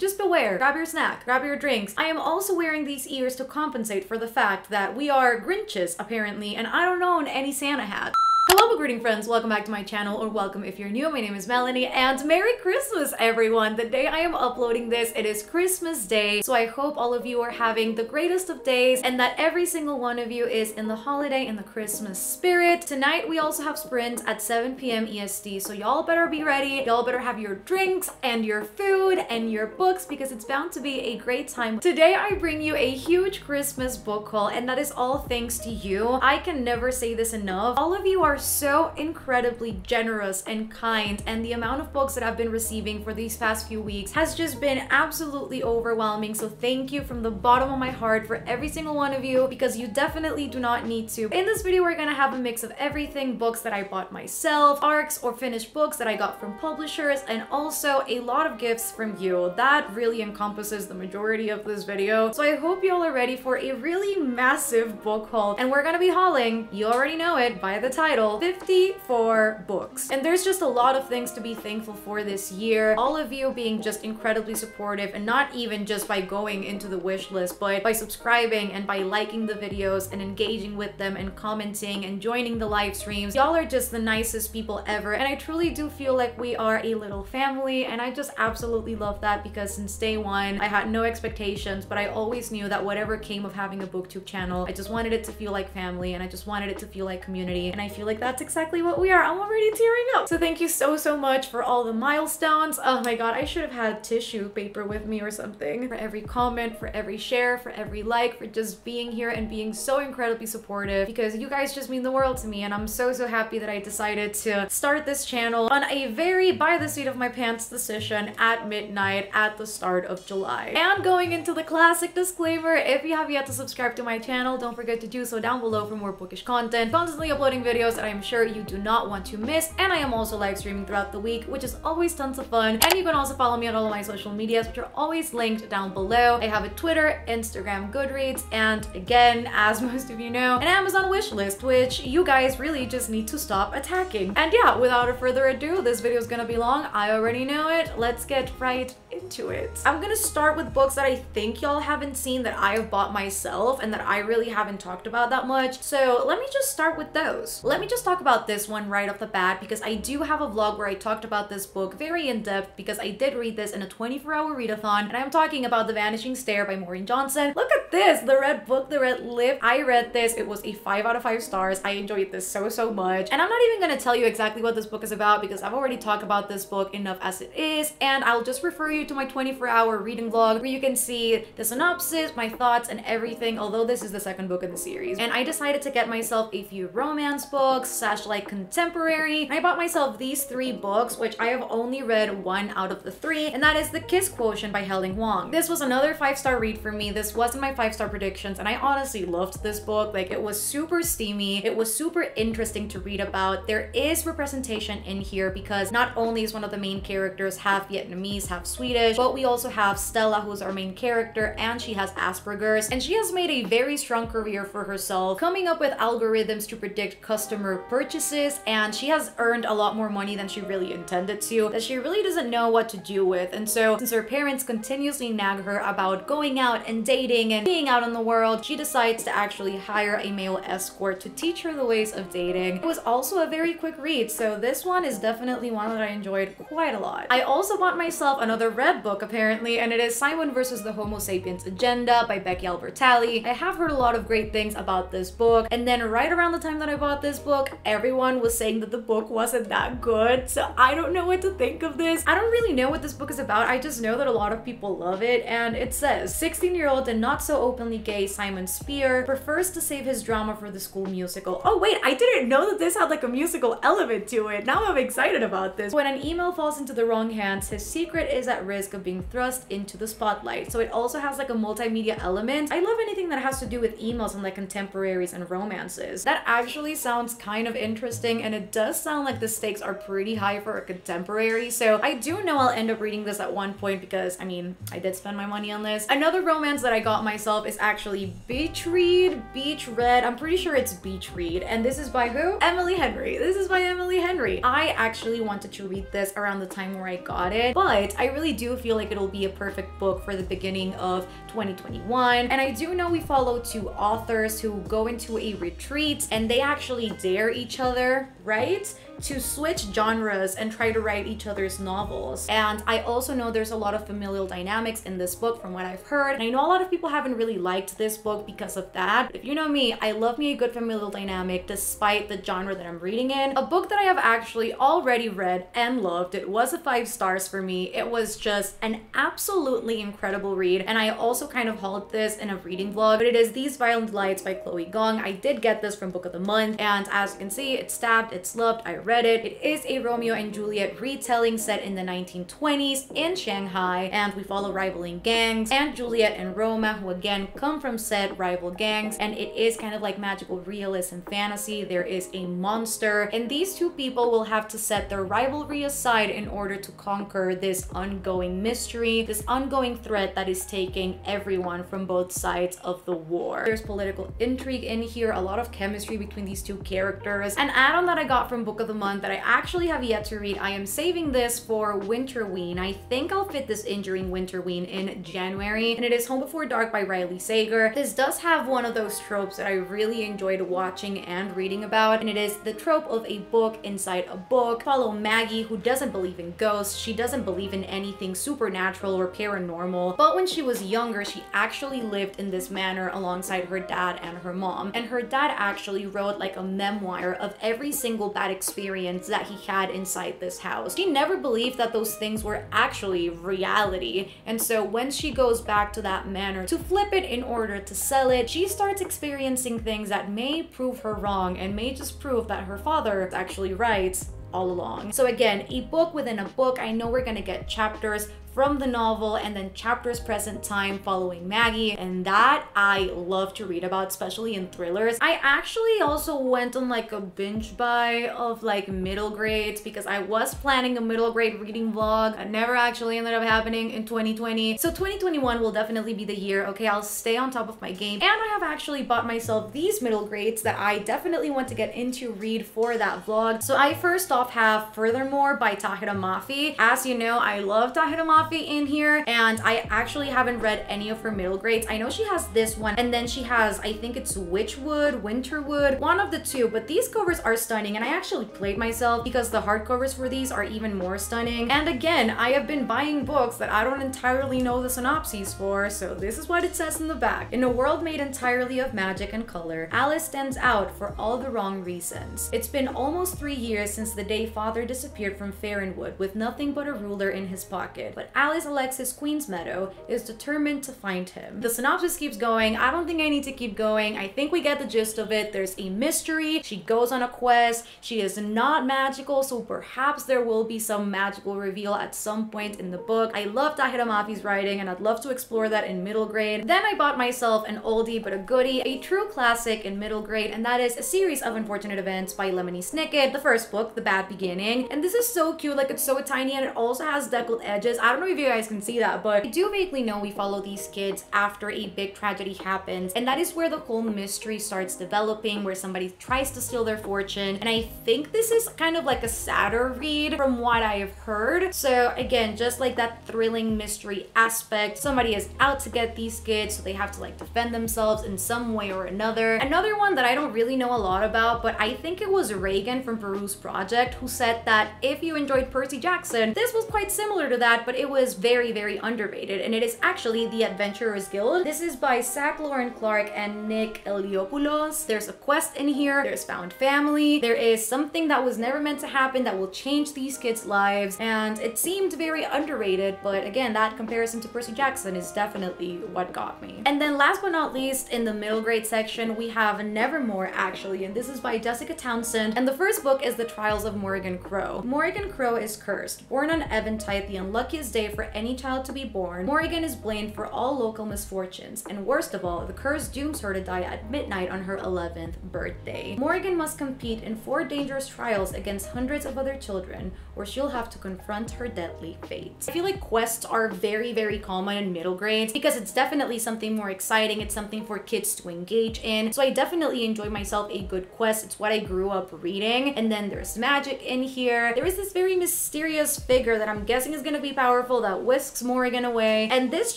Just beware, grab your snack, grab your drinks. I am also wearing these ears to compensate for the fact that we are Grinches, apparently, and I don't own any Santa hat. Hello book reading friends, welcome back to my channel, or welcome if you're new. My name is Melanie, and Merry Christmas everyone! The day I am uploading this, it is Christmas Day, so I hope all of you are having the greatest of days and that every single one of you is in the holiday and the Christmas spirit. Tonight we also have sprints at 7 p.m. EST, so y'all better be ready, y'all better have your drinks and your food and your books because it's bound to be a great time. Today I bring you a huge Christmas book haul, and that is all thanks to you. I can never say this enough. All of you are so incredibly generous and kind, and the amount of books that I've been receiving for these past few weeks has just been absolutely overwhelming, so thank you from the bottom of my heart for every single one of you because you definitely do not need to. In this video we're gonna have a mix of everything: books that I bought myself, ARCs or finished books that I got from publishers, and also a lot of gifts from you. That really encompasses the majority of this video, so I hope you all are ready for a really massive book haul, and we're gonna be hauling, you already know it by the title, 54 books. And there's just a lot of things to be thankful for this year. All of you being just incredibly supportive, and not even just by going into the wish list, but by subscribing and by liking the videos and engaging with them and commenting and joining the live streams. Y'all are just the nicest people ever, and I truly do feel like we are a little family, and I just absolutely love that because since day one I had no expectations, but I always knew that whatever came of having a booktube channel, I just wanted it to feel like family, and I just wanted it to feel like community, and I feel like that's exactly what we are. I'm already tearing up. So thank you so, so much for all the milestones. Oh my god, I should have had tissue paper with me or something. For every comment, for every share, for every like, for just being here and being so incredibly supportive because you guys just mean the world to me, and I'm so, so happy that I decided to start this channel on a very by the seat of my pants decision at midnight at the start of July. And going into the classic disclaimer, if you have yet to subscribe to my channel, don't forget to do so down below for more bookish content, constantly uploading videos that I'm sure you do not want to miss, and I am also live streaming throughout the week, which is always tons of fun. And you can also follow me on all of my social medias, which are always linked down below. I have a Twitter, Instagram, Goodreads, and again, as most of you know, an Amazon wishlist, which you guys really just need to stop attacking. And yeah, without further ado, this video is gonna be long. I already know it. Let's get right into it. I'm gonna start with books that I think y'all haven't seen that I have bought myself and that I really haven't talked about that much. So let me just start with those. Let me just talk about this one right off the bat because I do have a vlog where I talked about this book very in depth because I did read this in a 24-hour readathon, and I'm talking about The Vanishing Stair by Maureen Johnson. Look at this, the red book, the red lip. I read this, it was a 5 out of 5 stars. I enjoyed this so, so much, and I'm not even gonna tell you exactly what this book is about because I've already talked about this book enough as it is, and I'll just refer you to my 24-hour reading vlog where you can see the synopsis, my thoughts, and everything, although this is the second book in the series. And I decided to get myself a few romance books slash like contemporary. I bought myself these 3 books, which I have only read 1 out of the 3, and that is The Kiss Quotient by Helen Huang. This was another 5-star read for me. This wasn't my 5-star predictions, and I honestly loved this book. Like, it was super steamy. It was super interesting to read about. There is representation in here because not only is one of the main characters half Vietnamese, half Swedish, but we also have Stella, who's our main character, and she has Asperger's, and she has made a very strong career for herself, coming up with algorithms to predict customer purchases, and she has earned a lot more money than she really intended to, that she really doesn't know what to do with. And so since her parents continuously nag her about going out and dating and being out in the world, she decides to actually hire a male escort to teach her the ways of dating. It was also a very quick read, so this one is definitely one that I enjoyed quite a lot. I also bought myself another red book apparently, and it is Simon versus the Homo sapiens Agenda by Becky Albertalli. I have heard a lot of great things about this book, and then right around the time that I bought this book, everyone was saying that the book wasn't that good, so I don't know what to think of this. I don't really know what this book is about. I just know that a lot of people love it, and it says 16-year-old and not so openly gay Simon Spear prefers to save his drama for the school musical. Oh wait, I didn't know that this had like a musical element to it. Now I'm excited about this. When an email falls into the wrong hands, his secret is at risk of being thrust into the spotlight. So it also has like a multimedia element. I love anything that has to do with emails and like contemporaries and romances. That actually sounds kind of interesting, and it does sound like the stakes are pretty high for a contemporary, so I do know I'll end up reading this at one point because I mean, I did spend my money on this. Another romance that I got myself is actually Beach Read. I'm pretty sure it's Beach Read, and this is by who? Emily Henry. This is by Emily Henry. I actually wanted to read this around the time where I got it, but I really do feel like it'll be a perfect book for the beginning of 2021. And I do know we follow two authors who go into a retreat and they actually dare each other, right, to switch genres and try to write each other's novels. And I also know there's a lot of familial dynamics in this book from what I've heard. And I know a lot of people haven't really liked this book because of that. If you know me, I love me a good familial dynamic despite the genre that I'm reading in. A book that I have actually already read and loved. It was a 5 stars for me. It was just an absolutely incredible read. And I also kind of hauled this in a reading vlog, but it is These Violent Delights by Chloe Gong. I did get this from Book of the Month. And as you can see, it's stabbed, it's loved, I read it. It is a Romeo and Juliet retelling set in the 1920s in Shanghai, and we follow rivaling gangs and Juliet and Roma, who again come from said rival gangs, and it is kind of like magical realism fantasy. There is a monster, and these two people will have to set their rivalry aside in order to conquer this ongoing mystery, this ongoing threat that is taking everyone from both sides of the war. There's political intrigue in here, a lot of chemistry between these two characters. An add-on that I got from Book of the Month that I actually have yet to read, I am saving this for Winterween. I think I'll fit this in during Winterween in January, and it is Home Before Dark by Riley Sager. This does have one of those tropes that I really enjoyed watching and reading about, and it is the trope of a book inside a book. Follow Maggie, who doesn't believe in ghosts. She doesn't believe in anything supernatural or paranormal, but when she was younger, she actually lived in this manor alongside her dad and her mom, and her dad actually wrote like a memoir of every single bad experience that he had inside this house. She never believed that those things were actually reality, and so when she goes back to that manor to flip it in order to sell it, she starts experiencing things that may prove her wrong and may just prove that her father is actually right all along. So again, a book within a book. I know we're gonna get chapters from the novel and then chapters present time following Maggie, and that I love to read about, especially in thrillers. I actually also went on like a binge buy of like middle grades because I was planning a middle grade reading vlog. It never actually ended up happening in 2020. So 2021 will definitely be the year, okay, I'll stay on top of my game. And I have actually bought myself these middle grades that I definitely want to get into read for that vlog. So I first off have Furthermore by Tahereh Mafi. As you know, I love Tahereh Mafi in here, and I actually haven't read any of her middle grades. I know she has this one, and then she has, I think it's Witchwood, Winterwood, one of the two, but these covers are stunning, and I actually played myself because the hardcovers for these are even more stunning. And again, I have been buying books that I don't entirely know the synopses for, so this is what it says in the back. In a world made entirely of magic and color, Alice stands out for all the wrong reasons. It's been almost 3 years since the day father disappeared from Farrenwood with nothing but a ruler in his pocket, but Alice Alexis Queen's Meadow is determined to find him. The synopsis keeps going. I don't think I need to keep going. I think we get the gist of it. There's a mystery. She goes on a quest. She is not magical, so perhaps there will be some magical reveal at some point in the book. I love Tahereh Mafi's writing, and I'd love to explore that in middle grade. Then I bought myself an oldie but a goodie, a true classic in middle grade, and that is A Series of Unfortunate Events by Lemony Snicket, the first book, The Bad Beginning. And this is so cute. Like, it's so tiny, and it also has deckled edges. I don't know if you guys can see that, but I do vaguely know we follow these kids after a big tragedy happens, and that is where the whole mystery starts developing, where somebody tries to steal their fortune. And I think this is kind of like a sadder read from what I have heard. So again, just like that thrilling mystery aspect, somebody is out to get these kids, so they have to like defend themselves in some way or another. Another one that I don't really know a lot about, but I think it was Reagan from Peruse Project who said that if you enjoyed Percy Jackson, this was quite similar to that, but it was very, very underrated, and it is actually The Adventurer's Guild. This is by Zach Lauren Clark and Nick Eliopoulos. There's a quest in here, there's found family, there is something that was never meant to happen that will change these kids' lives, and it seemed very underrated, but again, that comparison to Percy Jackson is definitely what got me. And then last but not least, in the middle grade section, we have Nevermore, actually, and this is by Jessica Townsend, and the first book is The Trials of Morrigan Crow. Morrigan Crow is cursed. Born on Eventide, the unluckiest day for any child to be born, Morrigan is blamed for all local misfortunes, and worst of all, the curse dooms her to die at midnight on her 11th birthday. Morrigan must compete in 4 dangerous trials against hundreds of other children, or she'll have to confront her deadly fate. I feel like quests are very, very common in middle grades because it's definitely something more exciting, it's something for kids to engage in, so I definitely enjoy myself a good quest. It's what I grew up reading. And then there's magic in here. There is this very mysterious figure that I'm guessing is gonna be powerful powerful that whisks Morrigan away. And this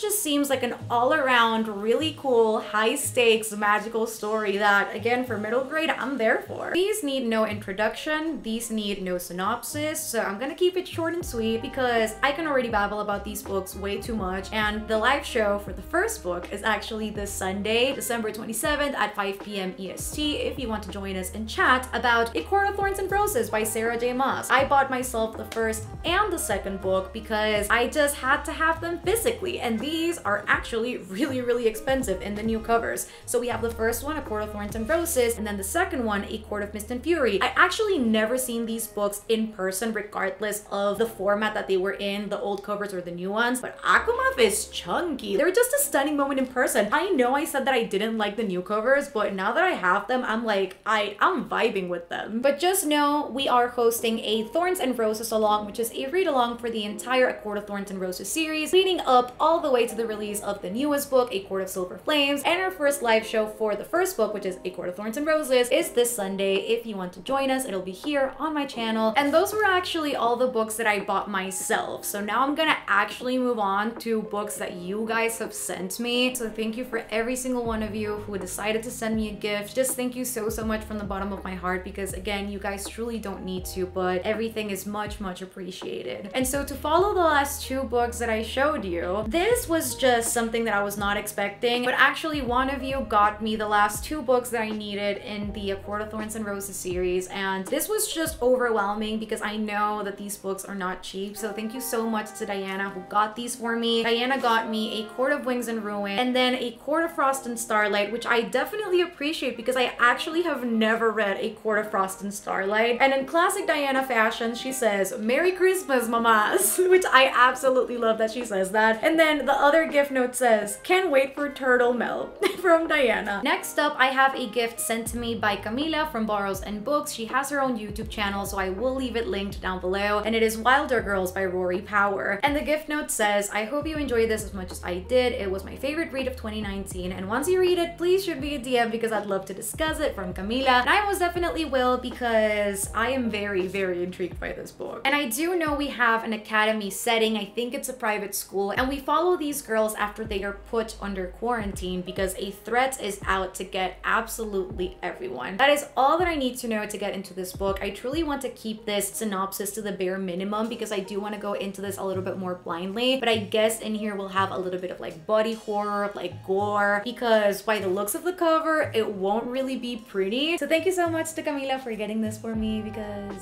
just seems like an all-around really cool, high-stakes, magical story that, again, for middle grade, I'm there for. These need no introduction. These need no synopsis. So I'm gonna keep it short and sweet because I can already babble about these books way too much. And the live show for the first book is actually this Sunday, December 27th at 5 p.m. EST if you want to join us and chat about A Court of Thorns and Roses by Sarah J Maas. I bought myself the first and the second book because I just had to have them physically, and these are actually really, really expensive in the new covers. So we have the first one, A Court of Thorns and Roses, and then the second one, A Court of Mist and Fury. I actually never seen these books in person regardless of the format that they were in, the old covers or the new ones, but Akumov is chunky. They're just a stunning moment in person. I know I said that I didn't like the new covers, but now that I have them, I'm like, I'm vibing with them. But just know we are hosting a Thorns and Roses along, which is a read-along for the entire A Court of Thorns and Roses series, leading up all the way to the release of the newest book, A Court of Silver Flames, and our first live show for the first book, which is A Court of Thorns and Roses, is this Sunday. If you want to join us, it'll be here on my channel. And those were actually all the books that I bought myself. So now I'm gonna actually move on to books that you guys have sent me. So thank you for every single one of you who decided to send me a gift. Just thank you so, so much from the bottom of my heart, because again, you guys truly don't need to, but everything is much, much appreciated. And so to follow the last two books that I showed you, this was just something that I was not expecting, but actually one of you got me the last two books that I needed in the A Court of Thorns and Roses series, and this was just overwhelming because I know that these books are not cheap. So thank you so much to Diana who got these for me. Diana got me A Court of Wings and Ruin and then A Court of Frost and Starlight, which I definitely appreciate because I actually have never read A Court of Frost and Starlight. And in classic Diana fashion, she says, "Merry Christmas, mamas," which I absolutely love that she says that. And then the other gift note says, "Can't wait for turtle melt" from Diana. Next up, I have a gift sent to me by Camila from Borrows and Books. She has her own YouTube channel, so I will leave it linked down below, and it is Wilder Girls by Rory Power. And the gift note says, "I hope you enjoyed this as much as I did. It was my favorite read of 2019, and once you read it, please shoot me a DM because I'd love to discuss it," from Camila. And I most definitely will because I am very, very intrigued by this book. And I do know we have an academy setting. I think it's a private school, and we follow these girls after they are put under quarantine because a threat is out to get absolutely everyone. That is all that I need to know to get into this book. I truly want to keep this synopsis to the bare minimum because I do want to go into this a little bit more blindly, but I guess in here we'll have a little bit of like body horror, like gore, because by the looks of the cover, it won't really be pretty. So thank you so much to Camila for getting this for me because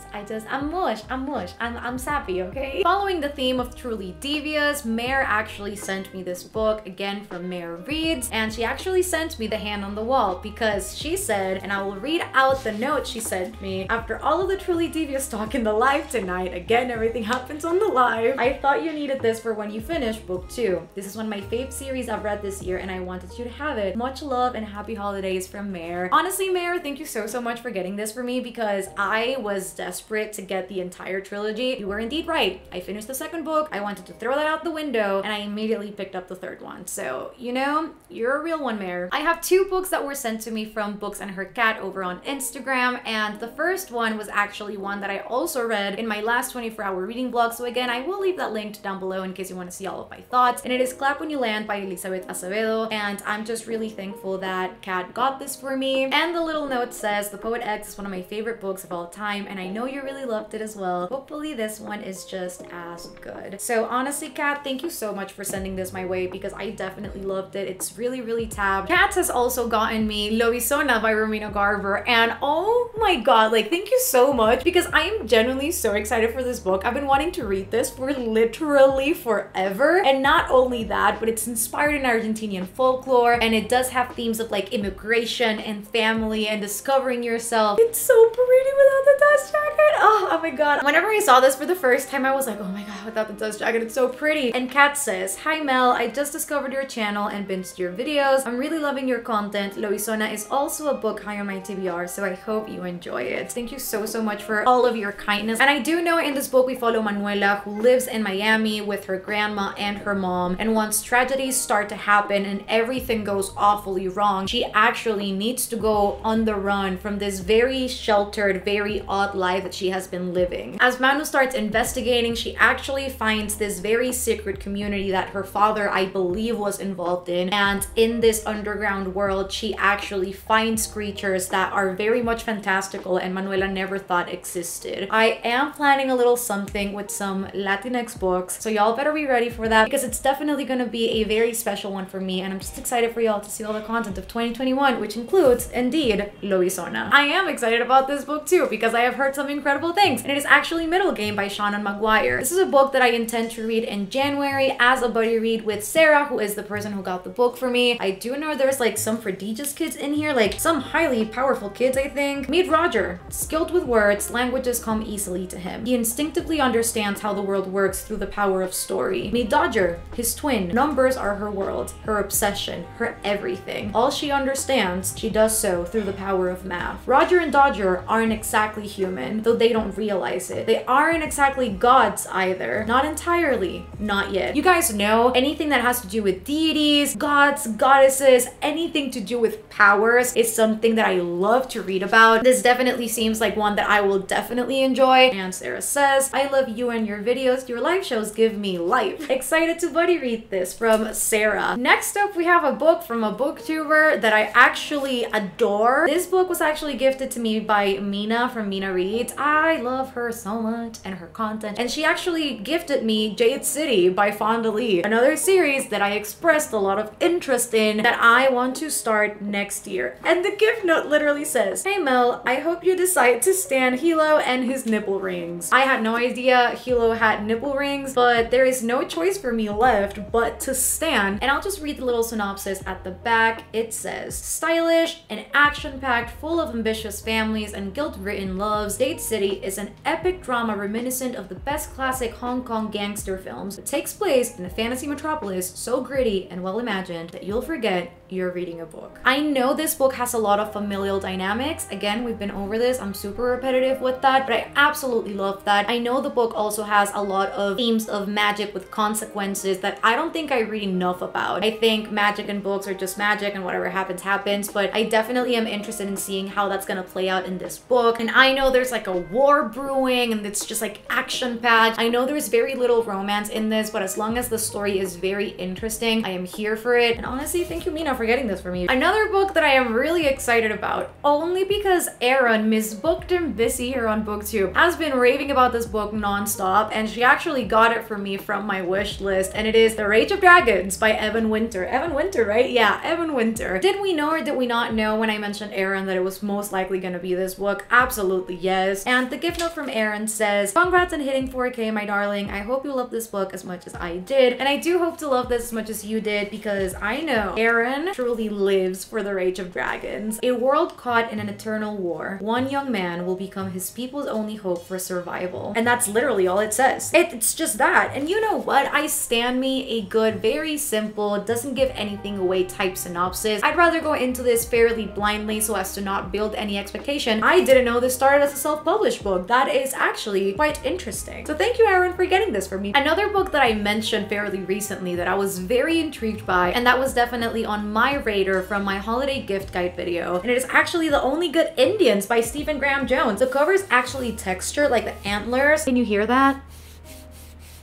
I'm sappy, okay? Following the theme of Truly Devious, Mare actually sent me this book, again from Mare Reads, and she actually sent me The Hand on the Wall because she said, and I will read out the note she sent me, "After all of the Truly Devious talk in the live tonight," again, everything happens on the live, "I thought you needed this for when you finish book 2. This is one of my fave series I've read this year and I wanted you to have it. Much love and happy holidays from Mare." Honestly, Mare, thank you so, so much for getting this for me because I was desperate to get the entire trilogy. You were indeed right. I finished the second book, I wanted to throw that out the window, and I immediately picked up the third one. So, you know, you're a real one, Mare. I have two books that were sent to me from Books and Her Cat over on Instagram, and the first one was actually one that I also read in my last 24-hour reading blog. So again, I will leave that linked down below in case you want to see all of my thoughts. And it is Clap When You Land by Elizabeth Acevedo, and I'm just really thankful that Kat got this for me. And the little note says, "The Poet X is one of my favorite books of all time, and I know you really loved it as well. Hopefully this one is just as good." So honestly, Kat, thank you so much for sending this my way because I definitely loved it. It's really, really tabbed. Kat has also gotten me Lobizona by Romina Garber, and oh my god, like, thank you so much because I am genuinely so excited for this book. I've been wanting to read this for literally forever, and not only that, but it's inspired in Argentinian folklore, and it does have themes of like immigration and family and discovering yourself. It's so pretty without the dust jacket. Oh my god, whenever I saw this for the first time, I was like, oh my god, without the dust jacket, it's so pretty. And Kat says, "Hi Mel, I just discovered your channel and binged your videos. I'm really loving your content. Lobizona is also a book high on my TBR, so I hope you enjoy it." Thank you so, so much for all of your kindness. And I do know in this book we follow Manuela, who lives in Miami with her grandma and her mom, and once tragedies start to happen and everything goes awfully wrong, she actually needs to go on the run from this very sheltered, very odd life that she has been living. As Manu starts investigating, she actually finds finds this very secret community that her father, I believe, was involved in. And in this underground world, she actually finds creatures that are very much fantastical and Manuela never thought existed. I am planning a little something with some Latinx books, so y'all better be ready for that because it's definitely going to be a very special one for me, and I'm just excited for y'all to see all the content of 2021, which includes, indeed, Lobizona. I am excited about this book too because I have heard some incredible things, and it is actually Middle Game by Shannon Maguire. This is a book that I intend to read in January as a buddy read with Sarah, who is the person who got the book for me. I do know there's like some prodigious kids in here, like some highly powerful kids, I think. Meet Roger. Skilled with words, languages come easily to him. He instinctively understands how the world works through the power of story. Meet Dodger, his twin. Numbers are her world, her obsession, her everything. All she understands, she does so through the power of math. Roger and Dodger aren't exactly human, though they don't realize it. They aren't exactly gods either. Not entirely, not yet. You guys know anything that has to do with deities, gods, goddesses, anything to do with powers is something that I love to read about. This definitely seems like one that I will definitely enjoy. And Sarah says, I love you and your videos. Your live shows give me life. Excited to buddy read this from Sarah. Next up, we have a book from a booktuber that I actually adore. This book was actually gifted to me by Mina from Mina Reads. I love her so much and her content. And she actually gifted me Jade City by Fonda Lee, another series that I expressed a lot of interest in that I want to start next year. And the gift note literally says, hey Mel, I hope you decide to stand Hilo and his nipple rings. I had no idea Hilo had nipple rings, but there is no choice for me left but to stand. And I'll just read the little synopsis at the back. It says, stylish and action-packed, full of ambitious families and guilt-ridden loves, Jade City is an epic drama reminiscent of the best classic Hong Kong gangster films. It takes place in a fantasy metropolis so gritty and well-imagined that you'll forget you're reading a book. I know this book has a lot of familial dynamics. Again, we've been over this. I'm super repetitive with that, but I absolutely love that. I know the book also has a lot of themes of magic with consequences that I don't think I read enough about. I think magic in books are just magic and whatever happens, happens, but I definitely am interested in seeing how that's gonna play out in this book. And I know there's like a war brewing and it's just like action-packed. I know there's very little romance in this, but as long as the story is very interesting, I am here for it. And honestly, thank you, Mina, for getting this for me. Another book that I am really excited about, only because Aaron, Miss Booked and Busy here on BookTube, has been raving about this book non-stop, and she actually got it for me from my wish list, and it is The Rage of Dragons by Evan Winter. Evan Winter, right? Yeah, Evan Winter. Did we know or did we not know when I mentioned Aaron that it was most likely going to be this book? Absolutely yes. And the gift note from Aaron says, congrats on hitting 4K, my darling. I hope you love this book as much as I did, and I do hope to love this as much as you did because I know Aaron truly lives for The Rage of Dragons. A world caught in an eternal war. One young man will become his people's only hope for survival. And that's literally all it says. It's just that. And you know what? I stand me a good, very simple, doesn't give anything away type synopsis. I'd rather go into this fairly blindly so as to not build any expectation. I didn't know this started as a self-published book. That is actually quite interesting. So thank you, Aaron, for getting this for me. Another book that I mentioned fairly recently that I was very intrigued by, and that was definitely on my radar from my holiday gift guide video, and it is actually The Only Good Indians by Stephen Graham Jones. The cover is actually textured like the antlers. Can you hear that?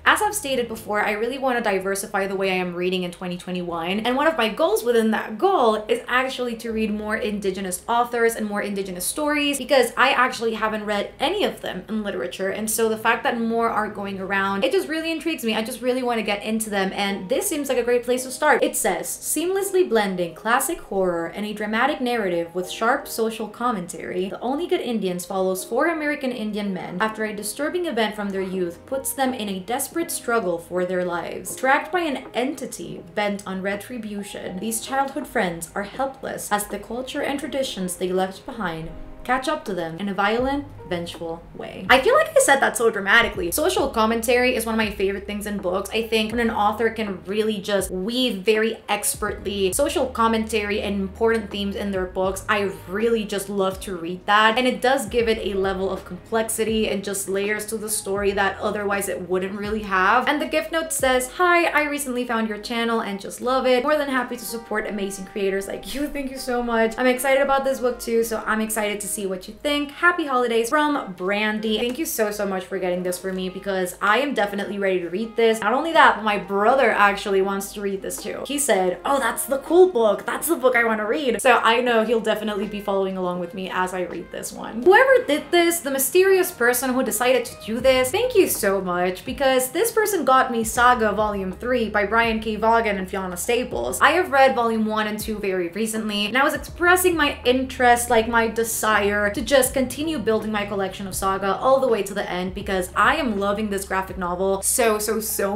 As I've stated before, I really want to diversify the way I am reading in 2021, and one of my goals within that goal is actually to read more Indigenous authors and more Indigenous stories because I actually haven't read any of them in literature, and so the fact that more are going around, it just really intrigues me. I just really want to get into them, and this seems like a great place to start. It says, seamlessly blending classic horror and a dramatic narrative with sharp social commentary, The Only Good Indians follows four American Indian men after a disturbing event from their youth puts them in a desperate struggle for their lives. Tracked by an entity bent on retribution, these childhood friends are helpless as the culture and traditions they left behind catch up to them in a violent, vengeful way. I feel like I said that so dramatically. Social commentary is one of my favorite things in books. I think when an author can really just weave very expertly social commentary and important themes in their books, I really just love to read that. And it does give it a level of complexity and just layers to the story that otherwise it wouldn't really have. And the gift note says, hi, I recently found your channel and just love it. More than happy to support amazing creators like you. Thank you so much. I'm excited about this book too, so I'm excited to see what you think. Happy holidays. from Brandy. Thank you so much for getting this for me because I am definitely ready to read this. Not only that, but my brother actually wants to read this too. He said, oh, that's the cool book. That's the book I want to read. So I know he'll definitely be following along with me as I read this one. Whoever did this, the mysterious person who decided to do this, thank you so much because this person got me Saga Volume 3 by Brian K. Vaughan and Fiona Staples. I have read Volume 1 and 2 very recently, and I was expressing my interest, like my desire to just continue building my collection of Saga all the way to the end because I am loving this graphic novel so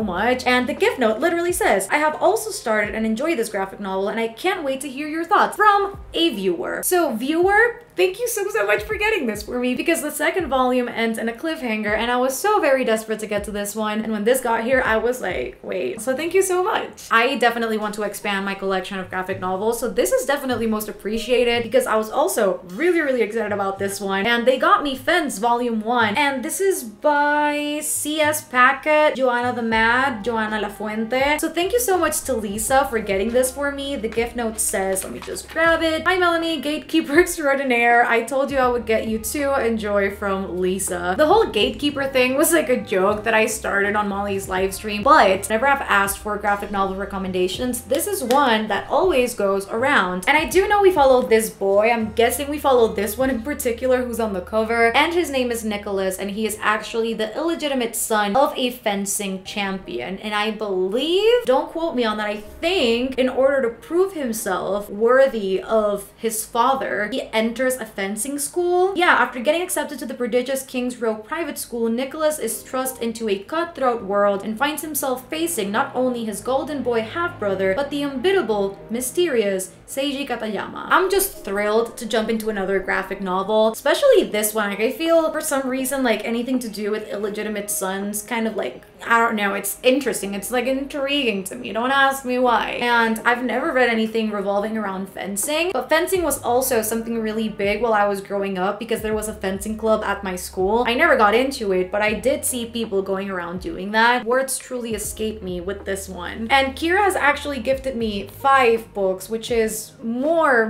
much. And the gift note literally says, I have also started and enjoy this graphic novel and I can't wait to hear your thoughts from a viewer. So viewer, thank you so much for getting this for me because the second volume ends in a cliffhanger and I was so very desperate to get to this one, and when this got here I was like, wait. So thank you so much. I definitely want to expand my collection of graphic novels, so this is definitely most appreciated because I was also really excited about this one. And they got me Fence Volume 1, and this is by C.S. Packett, Joanna the Mad, Joanna La Fuente. So thank you so much to Lisa for getting this for me. The gift note says, let me just grab it. Hi Melanie, gatekeeper extraordinaire. I told you I would get you to enjoy, from Lisa. The whole gatekeeper thing was like a joke that I started on Molly's live stream, but whenever I've asked for graphic novel recommendations, this is one that always goes around. And I do know we followed this boy. I'm guessing we followed this one in particular who's on the cover, and his name is Nicholas, and he is actually the illegitimate son of a fencing champion. And I believe, don't quote me on that, I think in order to prove himself worthy of his father, he enters a fencing school. Yeah, after getting accepted to the prodigious Kings Row private school, Nicholas is thrust into a cutthroat world and finds himself facing not only his golden boy half-brother, but the unbeatable, mysterious Seiji Katayama. I'm just thrilled to jump into another graphic novel, especially this one. Like, I feel for some reason like anything to do with illegitimate sons kind of like, I don't know, it's interesting. It's like intriguing to me. Don't ask me why. And I've never read anything revolving around fencing, but fencing was also something really big while I was growing up because there was a fencing club at my school. I never got into it, but I did see people going around doing that. Words truly escaped me with this one. And Kira has actually gifted me 5 books, which is more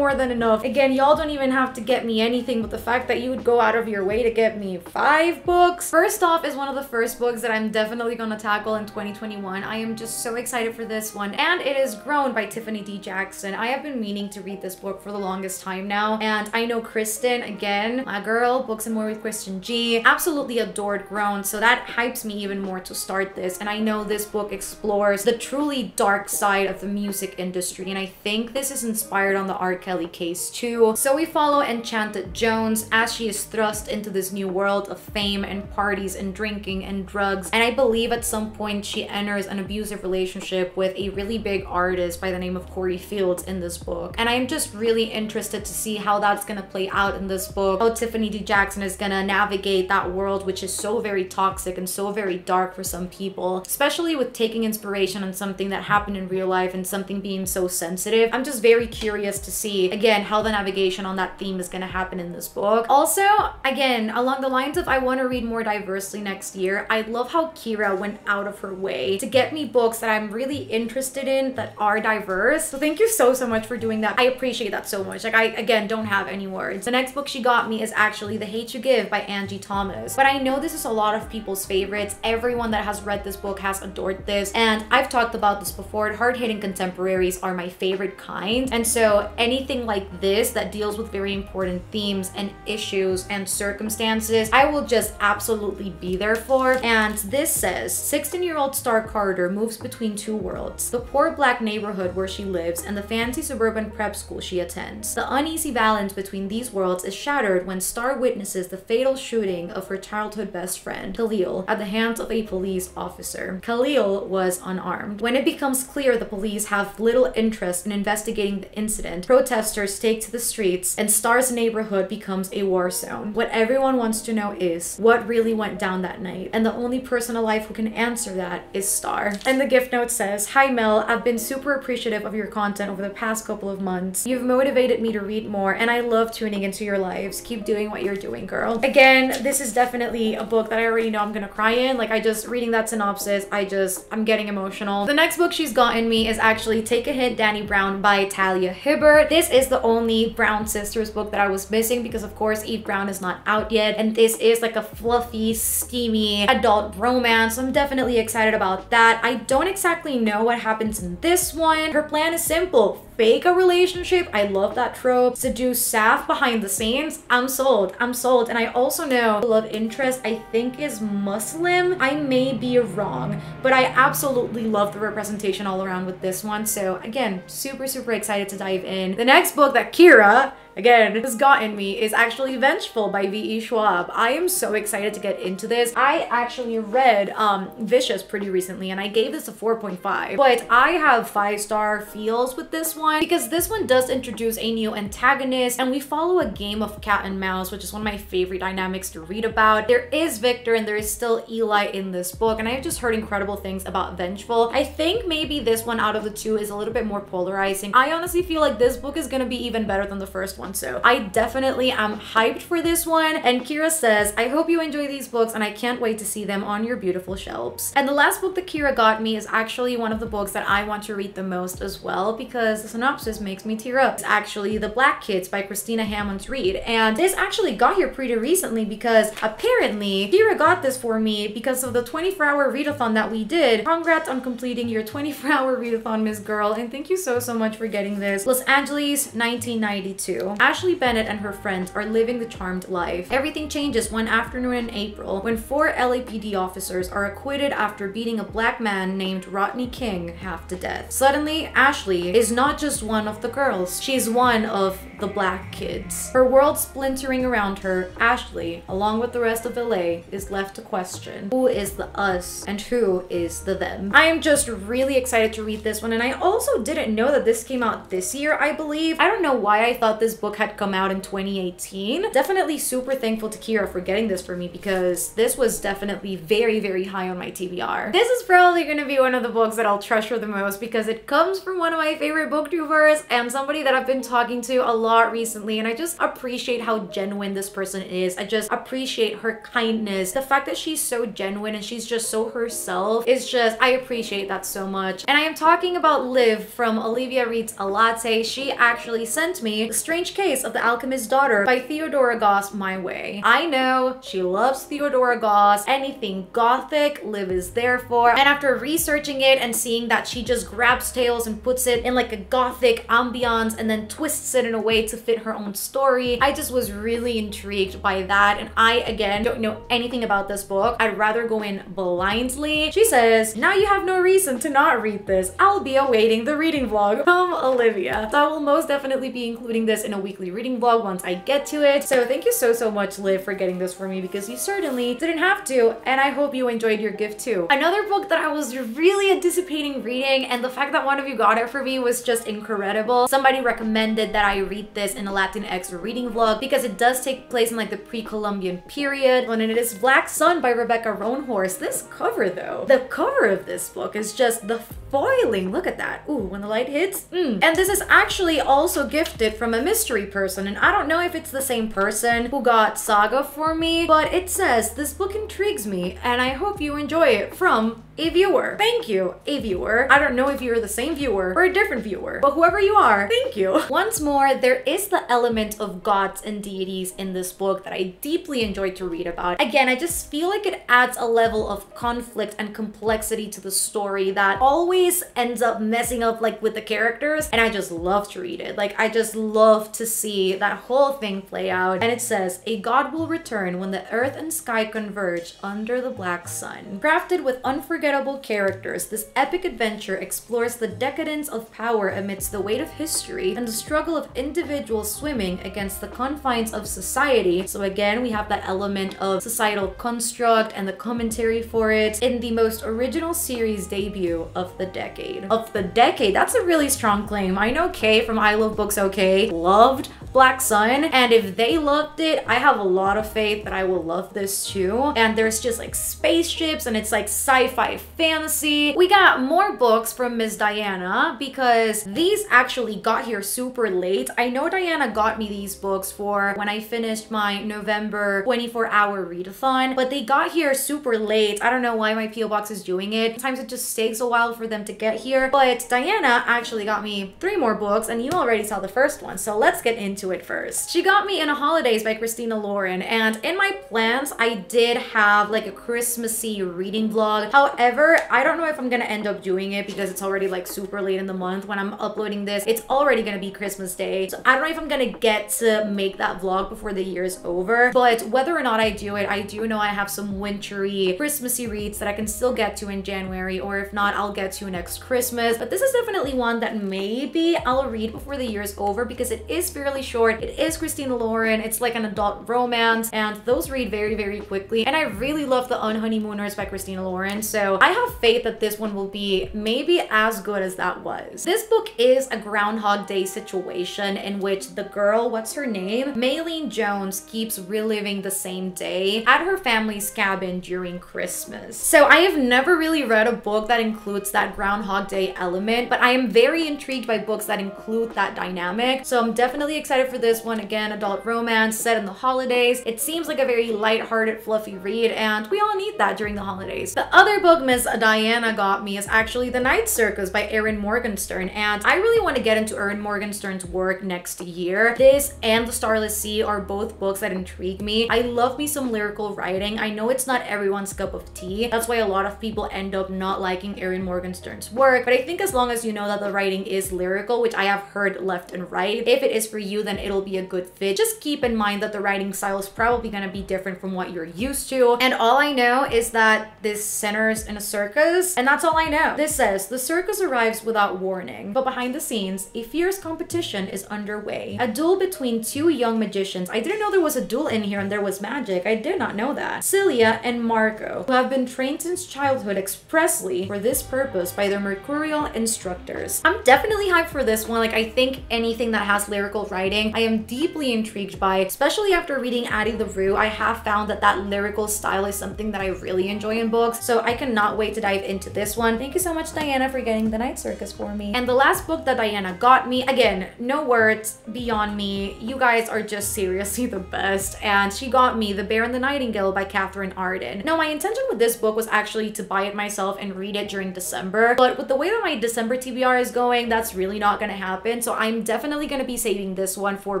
than enough. Again, y'all don't even have to get me anything, but the fact that you would go out of your way to get me 5 books. First off is one of the first books that I'm definitely gonna tackle in 2021. I am just so excited for this one, and it is Grown by Tiffany D. Jackson. I have been meaning to read this book for the longest time now. And I know Kristen, again, my girl, Books and More with Kristen G, absolutely adored Grown, so that hypes me even more to start this. And I know this book explores the truly dark side of the music industry, and I think this is inspired on the R. Kelly case too. So we follow Enchanted Jones as she is thrust into this new world of fame and parties and drinking and drugs, and I believe at some point she enters an abusive relationship with a really big artist by the name of Corey Fields in this book. And I'm just really interested to see how that's gonna play out in this book, how Tiffany D. Jackson is gonna navigate that world, which is so very toxic and so very dark for some people, especially with taking inspiration on something that happened in real life and something being so sensitive. I'm just very curious to see, again, how the navigation on that theme is gonna happen in this book. Also, again, along the lines of I wanna read more diversely next year, I love how Kira went out of her way to get me books that I'm really interested in that are diverse. So thank you so much for doing that. I appreciate that so much. Like, I, again, don't have any words. The next book she got me is actually The Hate U Give by Angie Thomas, but I know this is a lot of people's favorites. Everyone that has read this book has adored this, and I've talked about this before. Hard-hitting contemporaries are my favorite kind, and so anything like this that deals with very important themes and issues and circumstances, I will just absolutely be there for. And this says, 16-year-old Star Carter moves between two worlds, the poor black neighborhood where she lives and the fancy suburban prep school she attends. The uneasy balance between these worlds is shattered when Star witnesses the fatal shooting of her childhood best friend, Khalil, at the hands of a police officer. Khalil was unarmed. When it becomes clear the police have little interest in investigating the incident, protesters take to the streets and Star's neighborhood becomes a war zone. What everyone wants to know is what really went down that night, and the only person alive who can answer that is Star. And the gift note says, Hi Mel, I've been super appreciative of your content over the past couple of months. You've motivated me to read more and I love tuning into your lives. Keep doing what you're doing, girl. Again, this is definitely a book that I already know I'm gonna cry in. Like, I just, reading that synopsis, I'm getting emotional. The next book she's gotten me is actually Take a Hint, Danny Brown by Talia Hibbert. This is the only Brown sisters book that I was missing because, of course, Eve Brown is not out yet, and this is like a fluffy, steamy adult romance. I'm definitely excited about that. I don't exactly know what happens in this one. Her plan is simple: fake a relationship. I love that trope. Seduce Saf behind the scenes. I'm sold. I'm sold. And I also know the love interest, I think, is Muslim. I may be wrong, but I absolutely love the representation all around with this one. So again, super, super excited to dive in. The next book that Kira, again, has gotten me is actually Vengeful by V.E. Schwab. I am so excited to get into this. I actually read Vicious pretty recently, and I gave this a 4.5, but I have 5-star feels with this one because this one does introduce a new antagonist, and we follow a game of cat and mouse, which is one of my favorite dynamics to read about. There is Victor and there is still Eli in this book, and I've just heard incredible things about Vengeful. I think maybe this one out of the two is a little bit more polarizing. I honestly feel like this book is gonna be even better than the first one. So I definitely am hyped for this one. And Kira says, I hope you enjoy these books and I can't wait to see them on your beautiful shelves. And the last book that Kira got me is actually one of the books that I want to read the most as well, because the synopsis makes me tear up. It's actually The Black Kids by Christina Hammons Reid. And this actually got here pretty recently because apparently Kira got this for me because of the 24-hour readathon that we did. Congrats on completing your 24-hour readathon, Miss Girl. And thank you so, so much for getting this. Los Angeles, 1992. Ashley Bennett and her friends are living the charmed life. Everything changes one afternoon in April when 4 LAPD officers are acquitted after beating a black man named Rodney King half to death. Suddenly, Ashley is not just one of the girls. She's one of the black kids. Her world splintering around her, Ashley, along with the rest of LA, is left to question who is the us and who is the them. I am just really excited to read this one, and I also didn't know that this came out this year, I believe. I don't know why I thought this book had come out in 2018. Definitely super thankful to Kira for getting this for me because this was definitely very, very high on my TBR. This is probably going to be one of the books that I'll treasure the most because it comes from one of my favorite booktubers and somebody that I've been talking to a lot recently, and I just appreciate how genuine this person is. I just appreciate her kindness. The fact that she's so genuine and she's just so herself is just, I appreciate that so much. And I am talking about Liv from Olivia Reads a Latte. She actually sent me The Strange Case of the Alchemist's Daughter by Theodora Goss my way. I know she loves Theodora Goss. Anything gothic, Liv is there for. And after researching it and seeing that she just grabs tales and puts it in like a gothic ambiance and then twists it in a way to fit her own story, I just was really intrigued by that. And I, again, don't know anything about this book. I'd rather go in blindly. She says, now you have no reason to not read this. I'll be awaiting the reading vlog from Olivia. So I will most definitely be including this in a weekly reading vlog once I get to it. So thank you so, so much, Liv, for getting this for me because you certainly didn't have to, and I hope you enjoyed your gift too. Another book that I was really anticipating reading, and the fact that one of you got it for me was just incredible. Somebody recommended that I read this in a Latinx reading vlog because it does take place in like the pre-Columbian period, and it is Black Sun by Rebecca Roanhorse. This cover though, the cover of this book is just the foiling. Look at that. Ooh, when the light hits. And this is actually also gifted from a mystery person, and I don't know if it's the same person who got Saga for me, but it says, this book intrigues me and I hope you enjoy it, from a viewer. Thank you, a viewer. I don't know if you're the same viewer or a different viewer, but whoever you are, thank you. Once more, there is the element of gods and deities in this book that I deeply enjoyed to read about. Again, I just feel like it adds a level of conflict and complexity to the story that always ends up messing up like with the characters, and I just love to read it. Like, I just love to see that whole thing play out. And it says, a god will return when the earth and sky converge under the black sun. Crafted with unforgettable characters, this epic adventure explores the decadence of power amidst the weight of history and the struggle of individuals swimming against the confines of society. So again, we have that element of societal construct and the commentary for it in the most original series debut of the decade. Of the decade, that's a really strong claim. I know Kay from I Love Books Okay loved Black Sun, and if they loved it, I have a lot of faith that I will love this too. And there's just like spaceships and it's like sci-fi fantasy. We got more books from Miss Diana because these actually got here super late. I know Diana got me these books for when I finished my November 24-hour readathon, but they got here super late. I don't know why my PO box is doing it. Sometimes it just takes a while for them to get here, but Diana actually got me 3 more books and you already saw the first one, so let's get into it first. She got me In a Holidays by Christina Lauren, and in my plans I did have like a Christmassy reading vlog. However, I don't know if I'm gonna end up doing it because it's already like super late in the month. When I'm uploading this, it's already gonna be Christmas Day, so I don't know if I'm gonna get to make that vlog before the year is over. But whether or not I do it, I do know I have some wintry Christmassy reads that I can still get to in January, or if not, I'll get to next Christmas. But this is definitely one that maybe I'll read before the year is over because it is fairly short. It is Christina Lauren, it's like an adult romance, and those read very quickly. And I really love The Unhoneymooners by Christina Lauren, so I have faith that this one will be maybe as good as that was. This book is a Groundhog Day situation in which the girl, what's her name, Maylene Jones, keeps reliving the same day at her family's cabin during Christmas. So I have never really read a book that includes that Groundhog Day element, but I am very intrigued by books that include that dynamic, so I'm definitely excited for this one. Again, adult romance set in the holidays. It seems like a very lighthearted, fluffy read, and we all need that during the holidays. The other book Miss Diana got me is actually The Night Circus by Erin Morgenstern, and I really want to get into Erin Morgenstern's work next year. This and The Starless Sea are both books that intrigue me. I love me some lyrical writing. I know it's not everyone's cup of tea. That's why a lot of people end up not liking Erin Morgenstern's work, but I think as long as you know that the writing is lyrical, which I have heard left and right, if it is for you, then it'll be a good fit. Just keep in mind that the writing style is probably going to be different from what you're used to. And all I know is that this centers in a circus, and that's all I know. This says, the circus arrives without warning, but behind the scenes, a fierce competition is underway. A duel between 2 young magicians. I didn't know there was a duel in here and there was magic. I did not know that. Celia and Marco, who have been trained since childhood expressly for this purpose by their mercurial instructors. I'm definitely hyped for this one. Like, I think anything that has lyrical writing, I am deeply intrigued by, especially after reading Addie LaRue. I have found that that lyrical style is something that I really enjoy in books, so I cannot wait to dive into this one. Thank you so much, Diana, for getting The Night Circus for me. And the last book that Diana got me, again, no words beyond me. You guys are just seriously the best. And she got me The Bear and the Nightingale by Catherine Arden. Now, my intention with this book was actually to buy it myself and read it during December, but with the way that my December TBR is going, that's really not gonna happen. So I'm definitely gonna be saving this one for